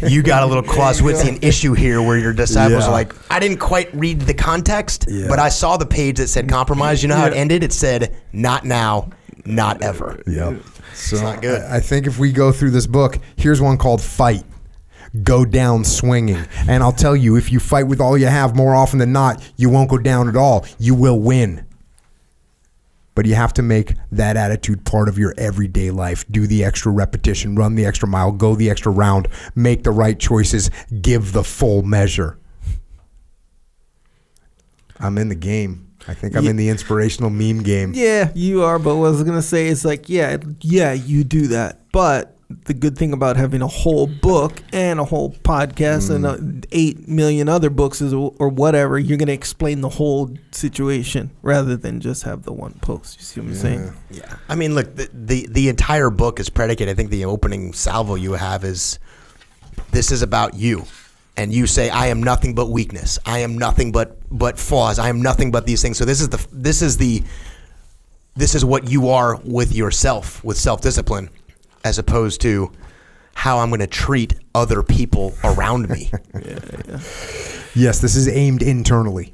you got a little Clausewitzian issue here where your disciples are like, I didn't quite read the context, but I saw the page that said compromise. You know how it ended? It said, not now, not ever. Yep. So it's not good. I think if we go through this book, here's one called Fight. Go down swinging. And I'll tell you, if you fight with all you have more often than not, you won't go down at all. You will win. But you have to make that attitude part of your everyday life. Do the extra repetition, run the extra mile, go the extra round, make the right choices, give the full measure. I'm in the game. I think I'm in the inspirational meme game. Yeah, you are. But what I was going to say is like, yeah, you do that. But the good thing about having a whole book and a whole podcast and 8 million other books is, or whatever, you're going to explain the whole situation rather than just have the one post. You see what I'm saying? Yeah. I mean, look, the entire book is predicated. I think the opening salvo you have is, this is about you. And you say, I am nothing but weakness. I am nothing but flaws. I am nothing but these things. So this is what you are with yourself, with self-discipline, as opposed to how I'm going to treat other people around me. Yes, this is aimed internally.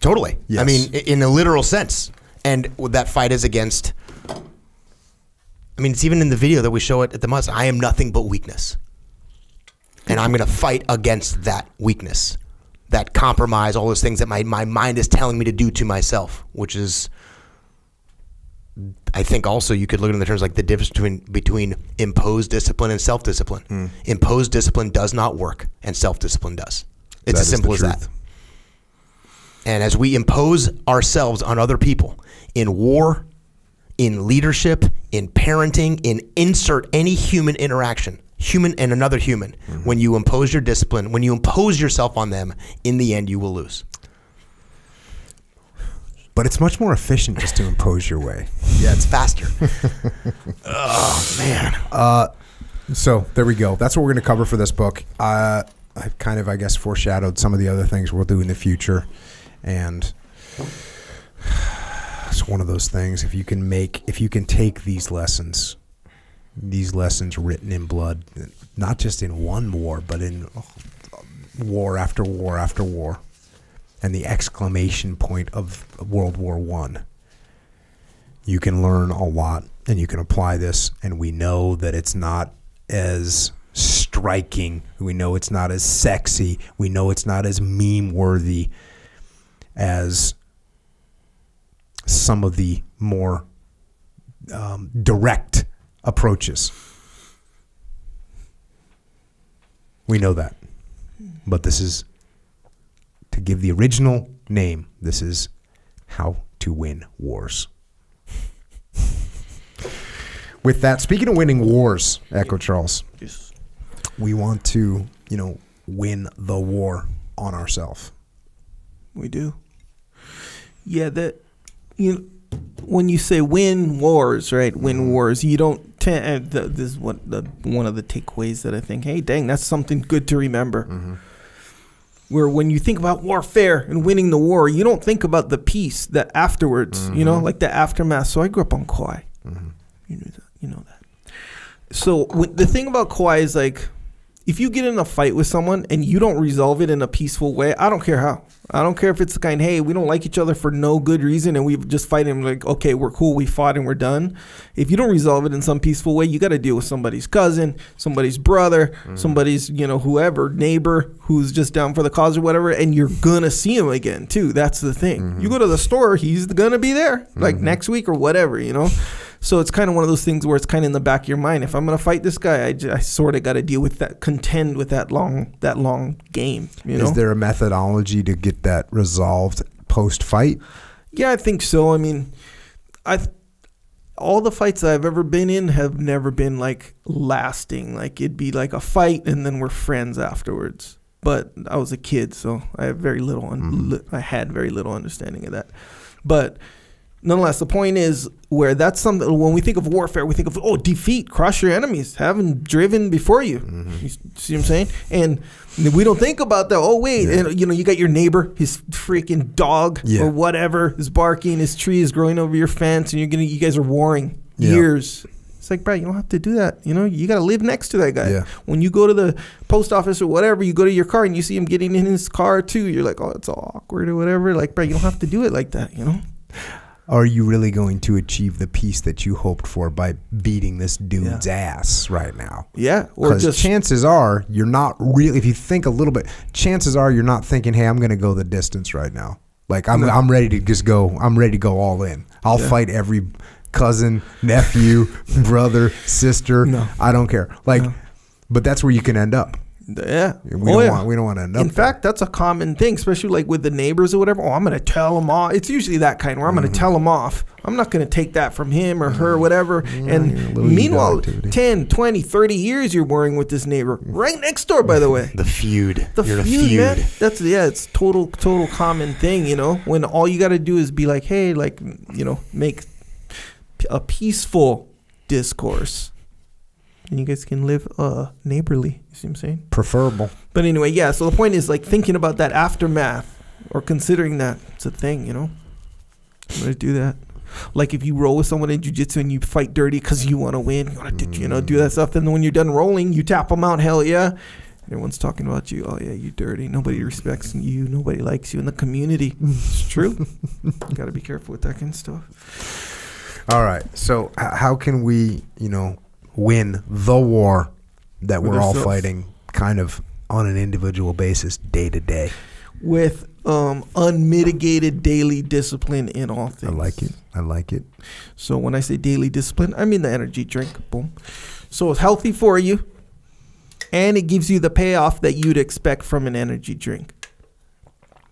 Totally. Yes. I mean, in a literal sense. And that fight is against, I mean, it's even in the video that we show it at the mosque. I am nothing but weakness. And I'm going to fight against that weakness, that compromise, all those things that my mind is telling me to do to myself, which is, I think also you could look at it in the terms like the difference between imposed discipline and self-discipline. Imposed discipline does not work and self-discipline does. It's as simple as that. And as we impose ourselves on other people in war, in leadership, in parenting, in insert any human interaction, human and another human, when you impose your discipline, when you impose yourself on them, in the end you will lose. But it's much more efficient just to impose your way. Yeah, it's faster. Oh, man. So there we go. That's what we're going to cover for this book. I've kind of, I guess, foreshadowed some of the other things we'll do in the future. And it's one of those things. If you can make, if you can take these lessons written in blood, not just in one war, but in war after war after war, and the exclamation point of World War I. You can learn a lot and you can apply this, and we know that it's not as striking. We know it's not as sexy. We know it's not as meme-worthy as some of the more direct approaches. We know that, but this is, to give the original name, this is How to Win Wars. With that, speaking of winning wars, Echo Charles, we want to, you know, win the war on ourselves. We do. Yeah, that when you say win wars, right? Win wars. You don't. This is what one of the takeaways that I think. Hey, dang, that's something good to remember. Mm-hmm. Where when you think about warfare and winning the war, you don't think about the peace that afterwards. Mm-hmm. You know, like the aftermath. So I grew up on Kauai. Mm-hmm. You know that. So the thing about Kauai is like, if you get in a fight with someone and you don't resolve it in a peaceful way, I don't care how. I don't care if it's the kind, hey, we don't like each other for no good reason and we just fight and like, okay, we're cool, we fought and we're done. If you don't resolve it in some peaceful way, you got to deal with somebody's cousin, somebody's brother, somebody's, whoever, neighbor who's just down for the cause or whatever, and you're going to see him again too. That's the thing. You go to the store, he's going to be there like next week or whatever, you know. So it's kind of one of those things where it's kind of in the back of your mind. If I'm going to fight this guy, I sort of got to deal with that, contend with that long game. You know? Is there a methodology to get that resolved post-fight? Yeah, I think so. I mean, all the fights I've ever been in have never been like lasting. Like it'd be like a fight and then we're friends afterwards. But I was a kid, so I have very little. I had very little understanding of that. But nonetheless, the point is where that's something. When we think of warfare, we think of defeat, crush your enemies, have them driven before you. You see what I'm saying? And we don't think about that. Oh wait, and you got your neighbor, his freaking dog or whatever is barking, his tree is growing over your fence, and you guys are warring years. It's like, bro, you don't have to do that. You know, you got to live next to that guy. When you go to the post office or whatever, you go to your car and you see him getting in his car too. You're like, oh, it's all awkward or whatever. Like, bro, you don't have to do it like that. You know. Are you really going to achieve the peace that you hoped for by beating this dude's ass right now? Yeah. Or just chances are you're not really, if you think a little bit, chances are you're not thinking, hey, I'm going to go the distance right now. Like I'm ready to just go. I'm ready to go all in. I'll fight every cousin, nephew, brother, sister. I don't care. Like, but that's where you can end up. Yeah, we don't want to end up. In fact, that's a common thing, especially like with the neighbors or whatever. Oh, I'm going to tell them off. It's usually that kind where I'm going to tell them off. I'm not going to take that from him or her, whatever. And meanwhile, 10, 20, 30 years you're worrying with this neighbor right next door. By the way, the feud. You're a feud. Man. That's it's total common thing. You know, when all you got to do is be like, hey, like make a peaceful discourse. And you guys can live neighborly. You see what I'm saying? Preferable. But anyway, yeah. So the point is, like, thinking about that aftermath or considering that it's a thing, you know. I'm gonna do that. Like if you roll with someone in jiu-jitsu and you fight dirty because you want to win, you want to, you know, do that stuff. Then when you're done rolling, you tap them out. Hell yeah! Everyone's talking about you. Oh yeah, you dirty. Nobody respects you. Nobody likes you in the community. It's true. You gotta be careful with that kind of stuff. All right. So how can we, win the war that we're all fighting kind of on an individual basis day to day with unmitigated daily discipline in all things. I like it. I like it. So when I say daily discipline, I mean the energy drink. Boom. So it's healthy for you and it gives you the payoff that you'd expect from an energy drink.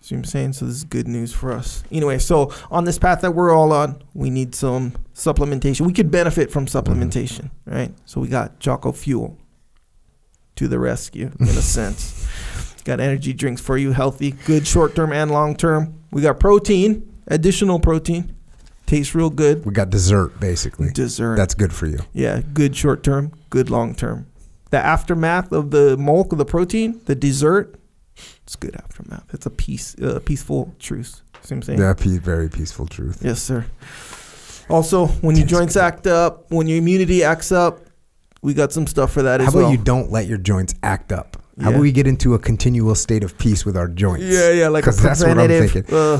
See what I'm saying? So this is good news for us. Anyway, so on this path that we're all on, we need some supplementation. We could benefit from supplementation, right? So we got Jocko Fuel to the rescue, in a sense. Got energy drinks for you, healthy, good short-term and long-term. We got protein, additional protein. Tastes real good. We got dessert, basically. Dessert. That's good for you. Yeah, good short-term, good long-term. The aftermath of the milk, of the protein, the dessert, it's good aftermath. It's a peaceful truce. See what I'm saying? Yeah, very peaceful truth. Yes, sir. Also, when your joints act up, when your immunity acts up, we got some stuff for that as well. How about you don't let your joints act up? How about we get into a continual state of peace with our joints? Yeah, like a preventative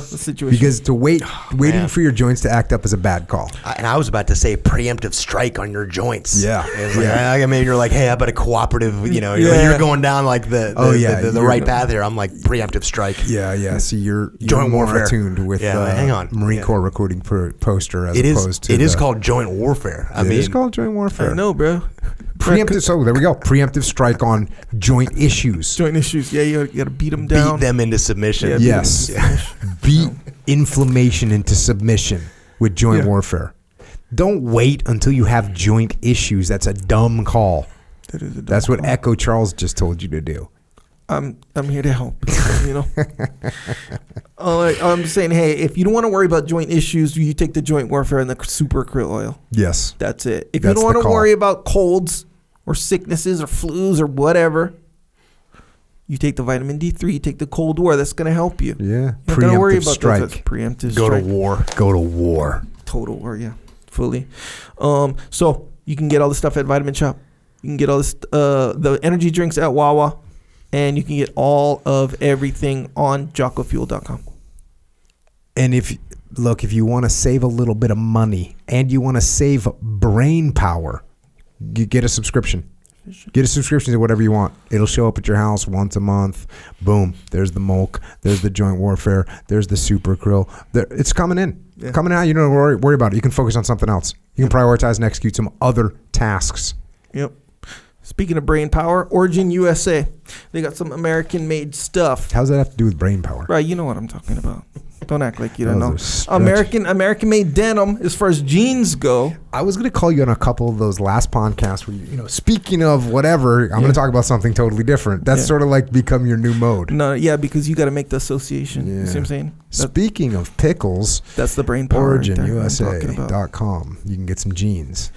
situation. Because to waiting for your joints to act up is a bad call. And I was about to say preemptive strike on your joints. Yeah. I mean, you're like, hey, how about a cooperative, you're going down like the right path here. I'm like, preemptive strike. Yeah. So you're joint warfare attuned with Marine Corps recruiting poster as opposed to. It is called joint warfare. It is called joint warfare. I know, bro. Preemptive. So there we go. Preemptive strike on joint issues. Joint issues. Yeah, you got to beat them down. Beat them into submission. Yeah, yes. Beat inflammation into submission with joint warfare. Don't wait until you have joint issues. That's a dumb call. That's what Echo Charles just told you to do. I'm here to help. You know, I'm saying, hey, if you don't want to worry about joint issues, you take the joint warfare and the super krill oil. Yes, that's it. If you don't want to worry about colds or sicknesses or flus or whatever, you take the vitamin D3. You take the Cold War. That's going to help you. Yeah, preemptive strike. Preemptive strike. Go to war. Go to war. Total war. Yeah, fully. So you can get all the stuff at Vitamin Shop. You can get all this, the energy drinks at Wawa. And you can get all of everything on JockoFuel.com. And if, look, if you want to save a little bit of money and you want to save brain power, you get a subscription. Get a subscription to whatever you want. It'll show up at your house once a month. Boom. There's the Mulk. There's the joint warfare. There's the super krill. It's coming in. Yeah. Coming out. You don't worry about it. You can focus on something else. You can prioritize and execute some other tasks. Yep. Speaking of brain power, Origin USA. They got some American-made stuff. How does that have to do with brain power? Right, you know what I'm talking about. Don't act like you don't know. American-made denim as far as jeans go. I was going to call you on a couple of those last podcasts where, you know, speaking of whatever, I'm going to talk about something totally different. That's sort of like become your new mode. No, yeah, because you got to make the association. Yeah. You see what I'm saying? Speaking of pickles, that's the brain power. OriginUSA.com. You can get some jeans.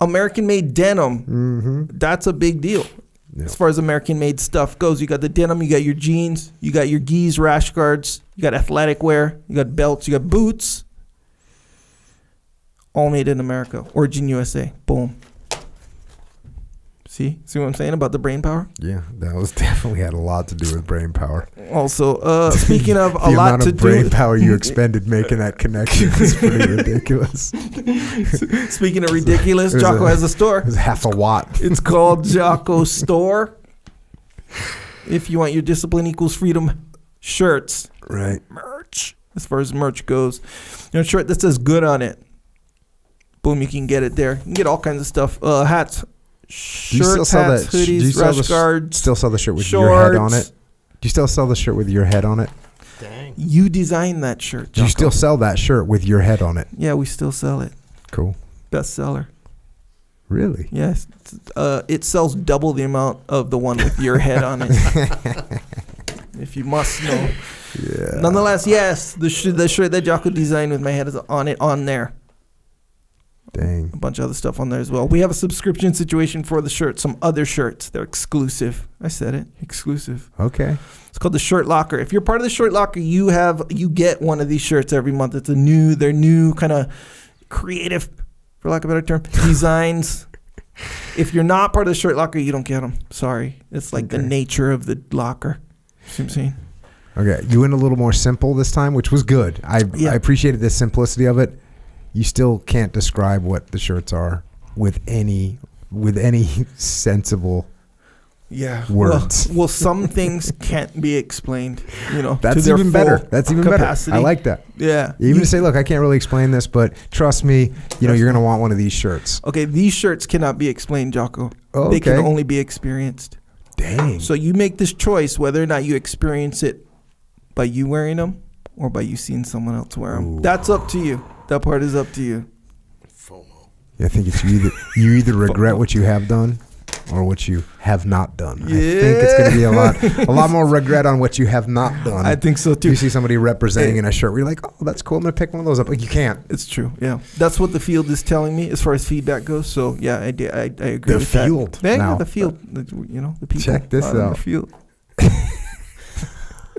American-made denim, that's a big deal. Yep. As far as American-made stuff goes, you got the denim, you got your jeans, you got your geese, rash guards, you got athletic wear, you got belts, you got boots. All made in America. Origin USA. Boom. See what I'm saying about the brain power? Yeah, that was definitely had a lot to do with brain power. Also, speaking of a lot to do with brain power you expended making that connection is pretty ridiculous. Speaking of ridiculous, Jocko has a store. It's half a watt. It's called Jocko Store. If you want your Discipline Equals Freedom shirts. Right. Merch. As far as merch goes. You know, a shirt that says good on it. Boom, you can get it there. You can get all kinds of stuff. Hats. Shirts, hats, hoodies, rash guards. Still sell the shirt with your head on it? Do you still sell the shirt with your head on it? Dang. You designed that shirt. Do you still sell that shirt with your head on it? Yeah, we still sell it. Cool. Best seller. Really? Yes. It sells double the amount of the one with your head on it. If you must know. Yeah. Nonetheless, yes, the shirt that Jocko designed with my head is on it on there. Dang. A bunch of other stuff on there as well. We have a subscription situation for the shirt. Some other shirts. They're exclusive. I said it. Exclusive. Okay. It's called the Shirt Locker. If you're part of the Shirt Locker, you get one of these shirts every month. It's a new, they're new, kind of creative, for lack of a better term, designs. If you're not part of the Shirt Locker, you don't get them. Sorry. It's like the nature of the locker. See what I'm saying? Okay. You went a little more simple this time, which was good. I appreciated the simplicity of it. You still can't describe what the shirts are with any sensible words. Well, some things can't be explained. You know, that's even better. That's even better. I like that. Yeah. Even to say, look, I can't really explain this, but trust me, you know, you're gonna want one of these shirts. Okay, these shirts cannot be explained, Jocko. Oh, okay. They can only be experienced. Dang. So you make this choice whether or not you experience it by you wearing them or by you seeing someone else wear them. Ooh. That's up to you. That part is up to you. FOMO. Yeah, I think it's you either regret what you have done or what you have not done. Yeah. I think it's going to be a lot more regret on what you have not done. I think so too. You see somebody representing in a shirt where you're like, oh, that's cool. I'm going to pick one of those up. Like, you can't. It's true. Yeah. That's what the field is telling me as far as feedback goes. So yeah, I agree with that. The field. Yeah, the field. You know, the people. Check this out. The field.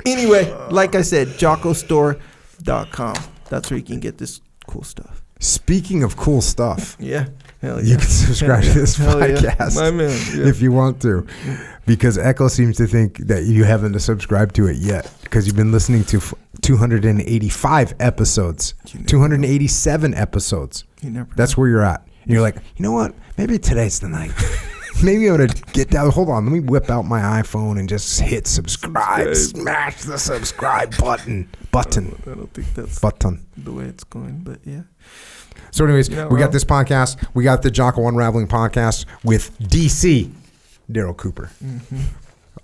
Anyway, like I said, JockoStore.com. That's where you can get this cool stuff. Speaking of cool stuff, you can subscribe to this podcast if you want to, because Echo seems to think that you haven't subscribed to it yet because you've been listening to 285 episodes, 287 episodes. You never know. That's where you're at. And you're like, you know what? Maybe today's the night. Maybe I'm going to get down. Hold on. Let me whip out my iPhone and just hit subscribe. Smash the subscribe button. I don't think that's the way it's going, but yeah. So anyways, we got this podcast. We got the Jocko Unraveling podcast with DC, Daryl Cooper.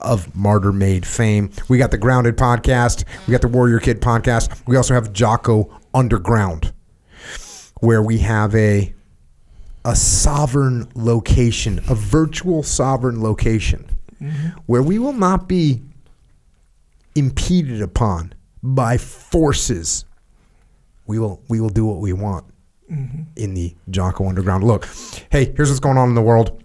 Of Martyr Made fame. We got the Grounded podcast. We got the Warrior Kid podcast. We also have Jocko Underground, where we have a sovereign location, a virtual sovereign location mm-hmm. where we will not be impeded upon by forces. We will do what we want mm-hmm. in the Jocko Underground. Look, hey, here's what's going on in the world.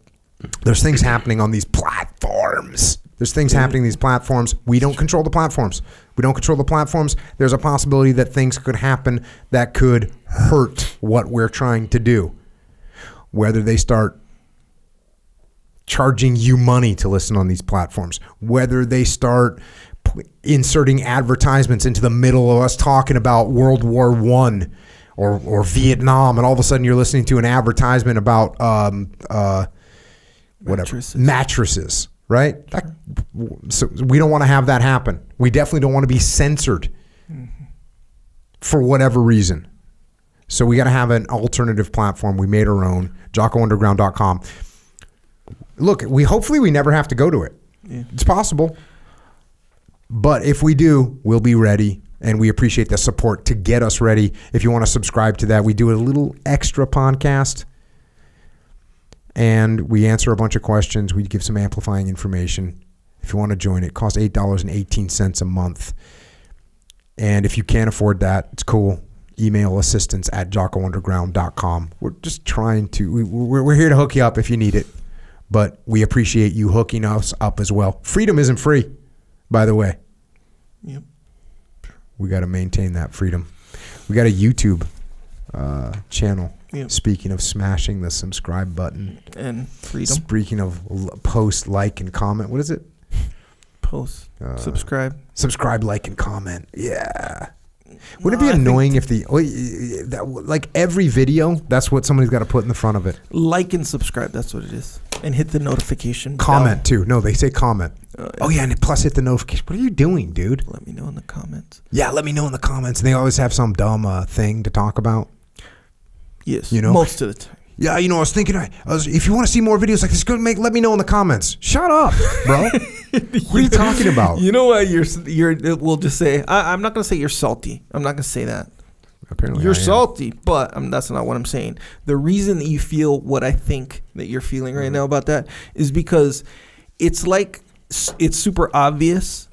There's things happening on these platforms. There's things happening on these platforms. We don't control the platforms. We don't control the platforms. There's a possibility that things could happen that could hurt what we're trying to do. Whether they start charging you money to listen on these platforms, whether they start inserting advertisements into the middle of us talking about World War I or Vietnam, and all of a sudden you're listening to an advertisement about whatever mattresses, right? Sure. So we don't want to have that happen. We definitely don't want to be censored mm-hmm. for whatever reason. So we got to have an alternative platform. We made our own, JockoUnderground.com. Look, hopefully we never have to go to it. Yeah. It's possible. But if we do, we'll be ready, and we appreciate the support to get us ready. If you want to subscribe to that, we do a little extra podcast, and we answer a bunch of questions. We give some amplifying information. If you want to join, it costs $8.18 a month. And if you can't afford that, it's cool. Email assistance@JockoUnderground.com. We're just trying to, we're here to hook you up if you need it. But we appreciate you hooking us up as well. Freedom isn't free, by the way. Yep. We got to maintain that freedom. We got a YouTube channel. Yep. Speaking of smashing the subscribe button. And freedom. Speaking of post, like, and comment. What is it? Post. Subscribe. Subscribe, like, and comment. Yeah. Wouldn't it be annoying if like every video, that's what somebody's got to put in the front of it? Like and subscribe, that's what it is. And hit the notification bell. Comment too. No, they say comment. Oh yeah, and plus hit the notification. What are you doing, dude? Let me know in the comments. Yeah, let me know in the comments. And they always have some dumb thing to talk about. Yes, you know, most of the time. Yeah, you know, I was thinking, if you want to see more videos like this, let me know in the comments. Shut up, bro. What are you talking about? You know what? We'll just say, I'm not going to say you're salty. I'm not going to say that. Apparently you're salty, but that's not what I'm saying. The reason that you feel what I think that you're feeling right now about that is because it's like it's super obvious.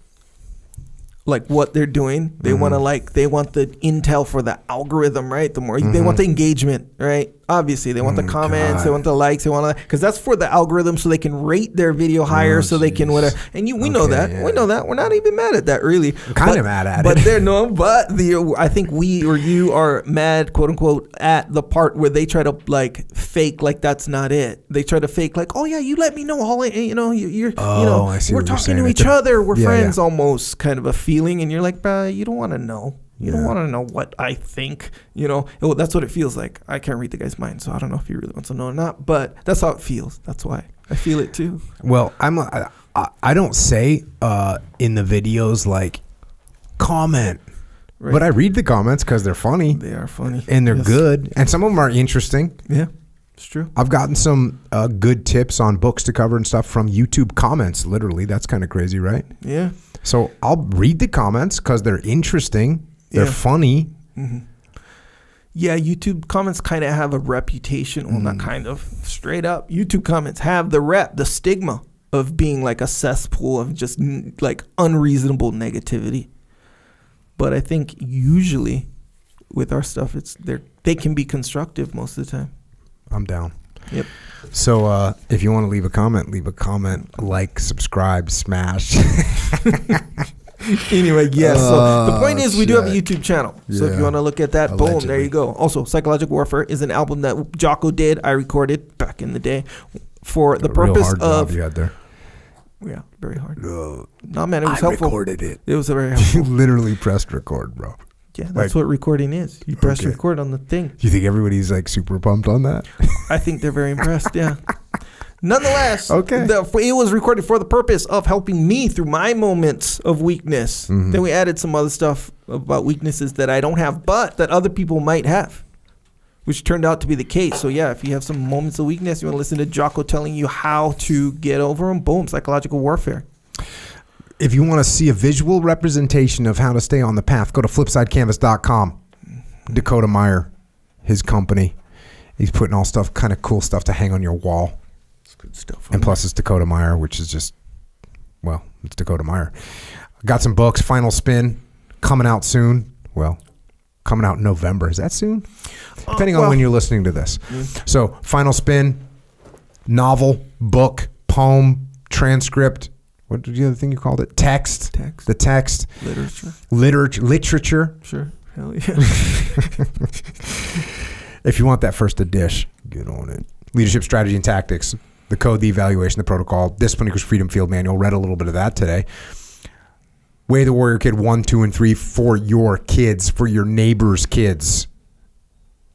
Like what they're doing, they want to they want the intel for the algorithm, right? The more they want the engagement, right? Obviously, they want the comments, they want the likes, they want because that's for the algorithm, so they can rate their video higher, so they can whatever. And we know that, we know that. We're not even mad at that, really. Kind of mad at it, but I think we or you are mad, quote unquote, at the part where they try to like fake like that's not it. They try to fake like, oh yeah, you let me know, you know, we're talking to each other, we're friends almost, kind of a feel. And you're like, bruh, you don't want to know. You don't want to know what I think. You know, well, that's what it feels like. I can't read the guy's mind, so I don't know if he really wants to know or not. But that's how it feels. That's why I feel it too. Well, I don't say in the videos like comment, right. But I read the comments because they're funny. They are funny and they're good, and some of them are interesting. Yeah, it's true. I've gotten some good tips on books to cover and stuff from YouTube comments. Literally, that's kind of crazy, right? Yeah. So I'll read the comments because they're interesting. They're funny. Mm-hmm. Yeah, YouTube comments kind of have a reputation. Well, not kind of. Straight up. YouTube comments have the rep, the stigma of being like a cesspool of just like unreasonable negativity. But I think usually with our stuff, they can be constructive most of the time. I'm down. Yep. So if you want to leave a comment, like, subscribe, smash. Anyway, yes. So the point is we do have a YouTube channel. So if you want to look at that, allegedly. Boom, there you go. Also, Psychological Warfare is an album that Jocko did. I recorded back in the day for the purpose of... You had there. Yeah, very hard. No, man, it was helpful. I recorded it. It was very helpful. You literally pressed record, bro. Yeah, that's what recording is. You press record on the thing. You think everybody's like super pumped on that? I think they're very impressed, yeah. Nonetheless, it was recorded for the purpose of helping me through my moments of weakness. Mm-hmm. Then we added some other stuff about weaknesses that I don't have, but that other people might have, which turned out to be the case. So yeah, if you have some moments of weakness, you want to listen to Jocko telling you how to get over them, boom, Psychological Warfare. If you want to see a visual representation of how to stay on the path, go to flipsidecanvas.com. Dakota Meyer, his company. He's putting all stuff, kind of cool stuff to hang on your wall. It's good stuff. And plus it's Dakota Meyer, which is just well, it's Dakota Meyer. Got some books, Final Spin, coming out soon. Well, coming out in November. Is that soon? Depending on when you're listening to this. So Final Spin, novel, book, poem, transcript. What did the other thing you called it? Text. Text. The text. Literature. Literature. Sure. Hell yeah. If you want that first edition, get on it. Leadership Strategy and Tactics, the code, the evaluation, the protocol, Discipline Equals Freedom Field Manual. Read a little bit of that today. Way the Warrior Kid 1, 2, and 3 for your kids, for your neighbors' kids.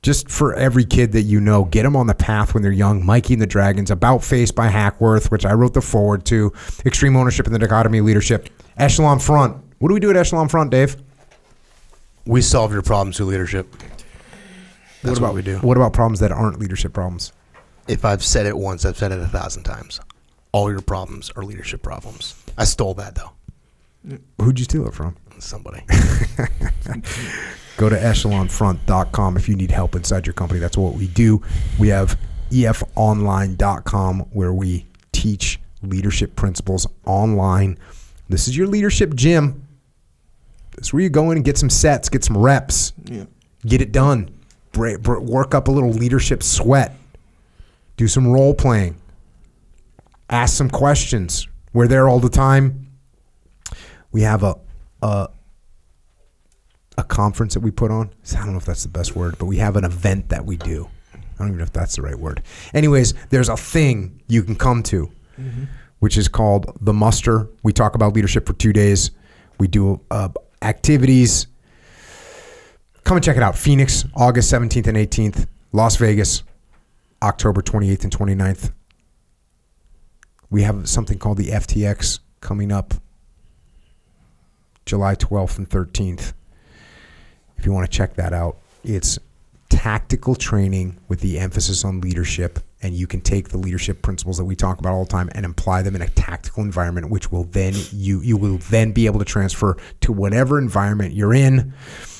Just for every kid that you know, get them on the path when they're young. Mikey and the Dragons, About Face by Hackworth, which I wrote the foreword to, Extreme Ownership and the Dichotomy of Leadership, Echelon Front. What do we do at Echelon Front, Dave? We solve your problems through leadership. That's what we do. What about problems that aren't leadership problems? If I've said it once, I've said it 1,000 times. All your problems are leadership problems. I stole that, though. Who'd you steal it from? Somebody. Go to echelonfront.com if you need help inside your company. That's what we do. We have efonline.com where we teach leadership principles online. This is your leadership gym. This is where you go in and get some sets, get some reps. Yeah. Get it done. Work up a little leadership sweat. Do some role playing. Ask some questions. We're there all the time. We have a conference that we put on. I don't know if that's the best word, but we have an event that we do. I don't even know if that's the right word. Anyways, there's a thing you can come to, which is called The Muster. We talk about leadership for 2 days. We do activities. Come and check it out. Phoenix, August 17th and 18th. Las Vegas, October 28th and 29th. We have something called the FTX coming up July 12th and 13th. If you want to check that out, it's tactical training with the emphasis on leadership, and you can take the leadership principles that we talk about all the time and apply them in a tactical environment, which will then you will then be able to transfer to whatever environment you're in.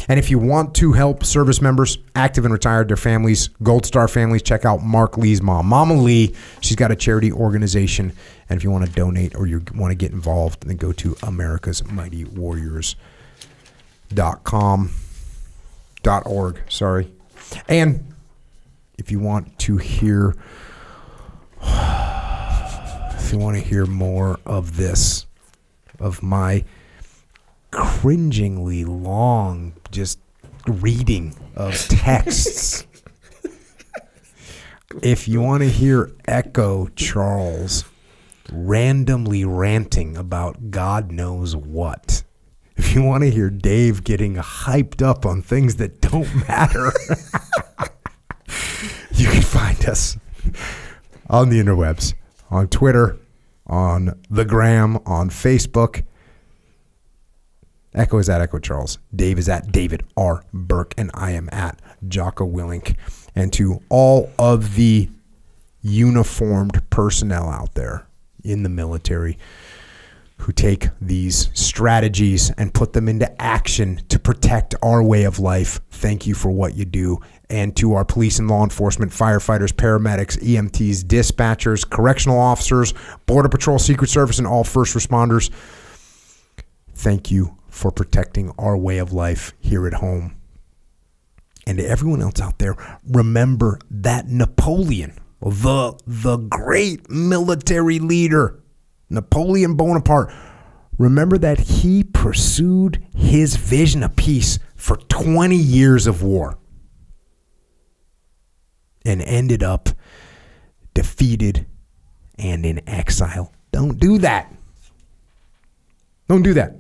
And if you want to help service members, active and retired, their families, Gold Star families, check out Mark Lee's mom, Mama Lee. She's got a charity organization, and if you want to donate or you want to get involved, then go to americasmightywarriors.org, sorry. And if you want to hear more of this, of my cringingly long just reading of texts, if you want to hear Echo Charles randomly ranting about God knows what, if you want to hear Dave getting hyped up on things that don't matter, you can find us on the interwebs, on Twitter, on the gram, on Facebook. Echo is at Echo Charles. Dave is at David R. Berke. And I am at Jocko Willink. And to all of the uniformed personnel out there in the military who take these strategies and put them into action to protect our way of life, thank you for what you do. And to our police and law enforcement, firefighters, paramedics, EMTs, dispatchers, correctional officers, Border Patrol, Secret Service, and all first responders, thank you for protecting our way of life here at home. And to everyone else out there, remember that Napoleon, the great military leader, Napoleon Bonaparte, remember that he pursued his vision of peace for 20 years of war and ended up defeated and in exile. Don't do that. Don't do that.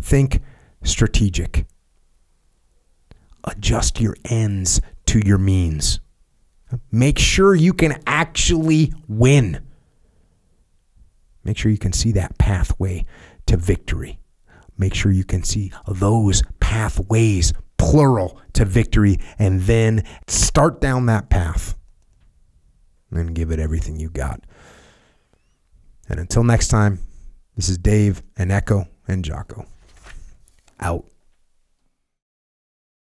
Think strategic. Adjust your ends to your means. Make sure you can actually win. Make sure you can see that pathway to victory. Make sure you can see those pathways, plural, to victory, and then start down that path and give it everything you got. And until next time, this is Dave and Echo and Jocko. Out.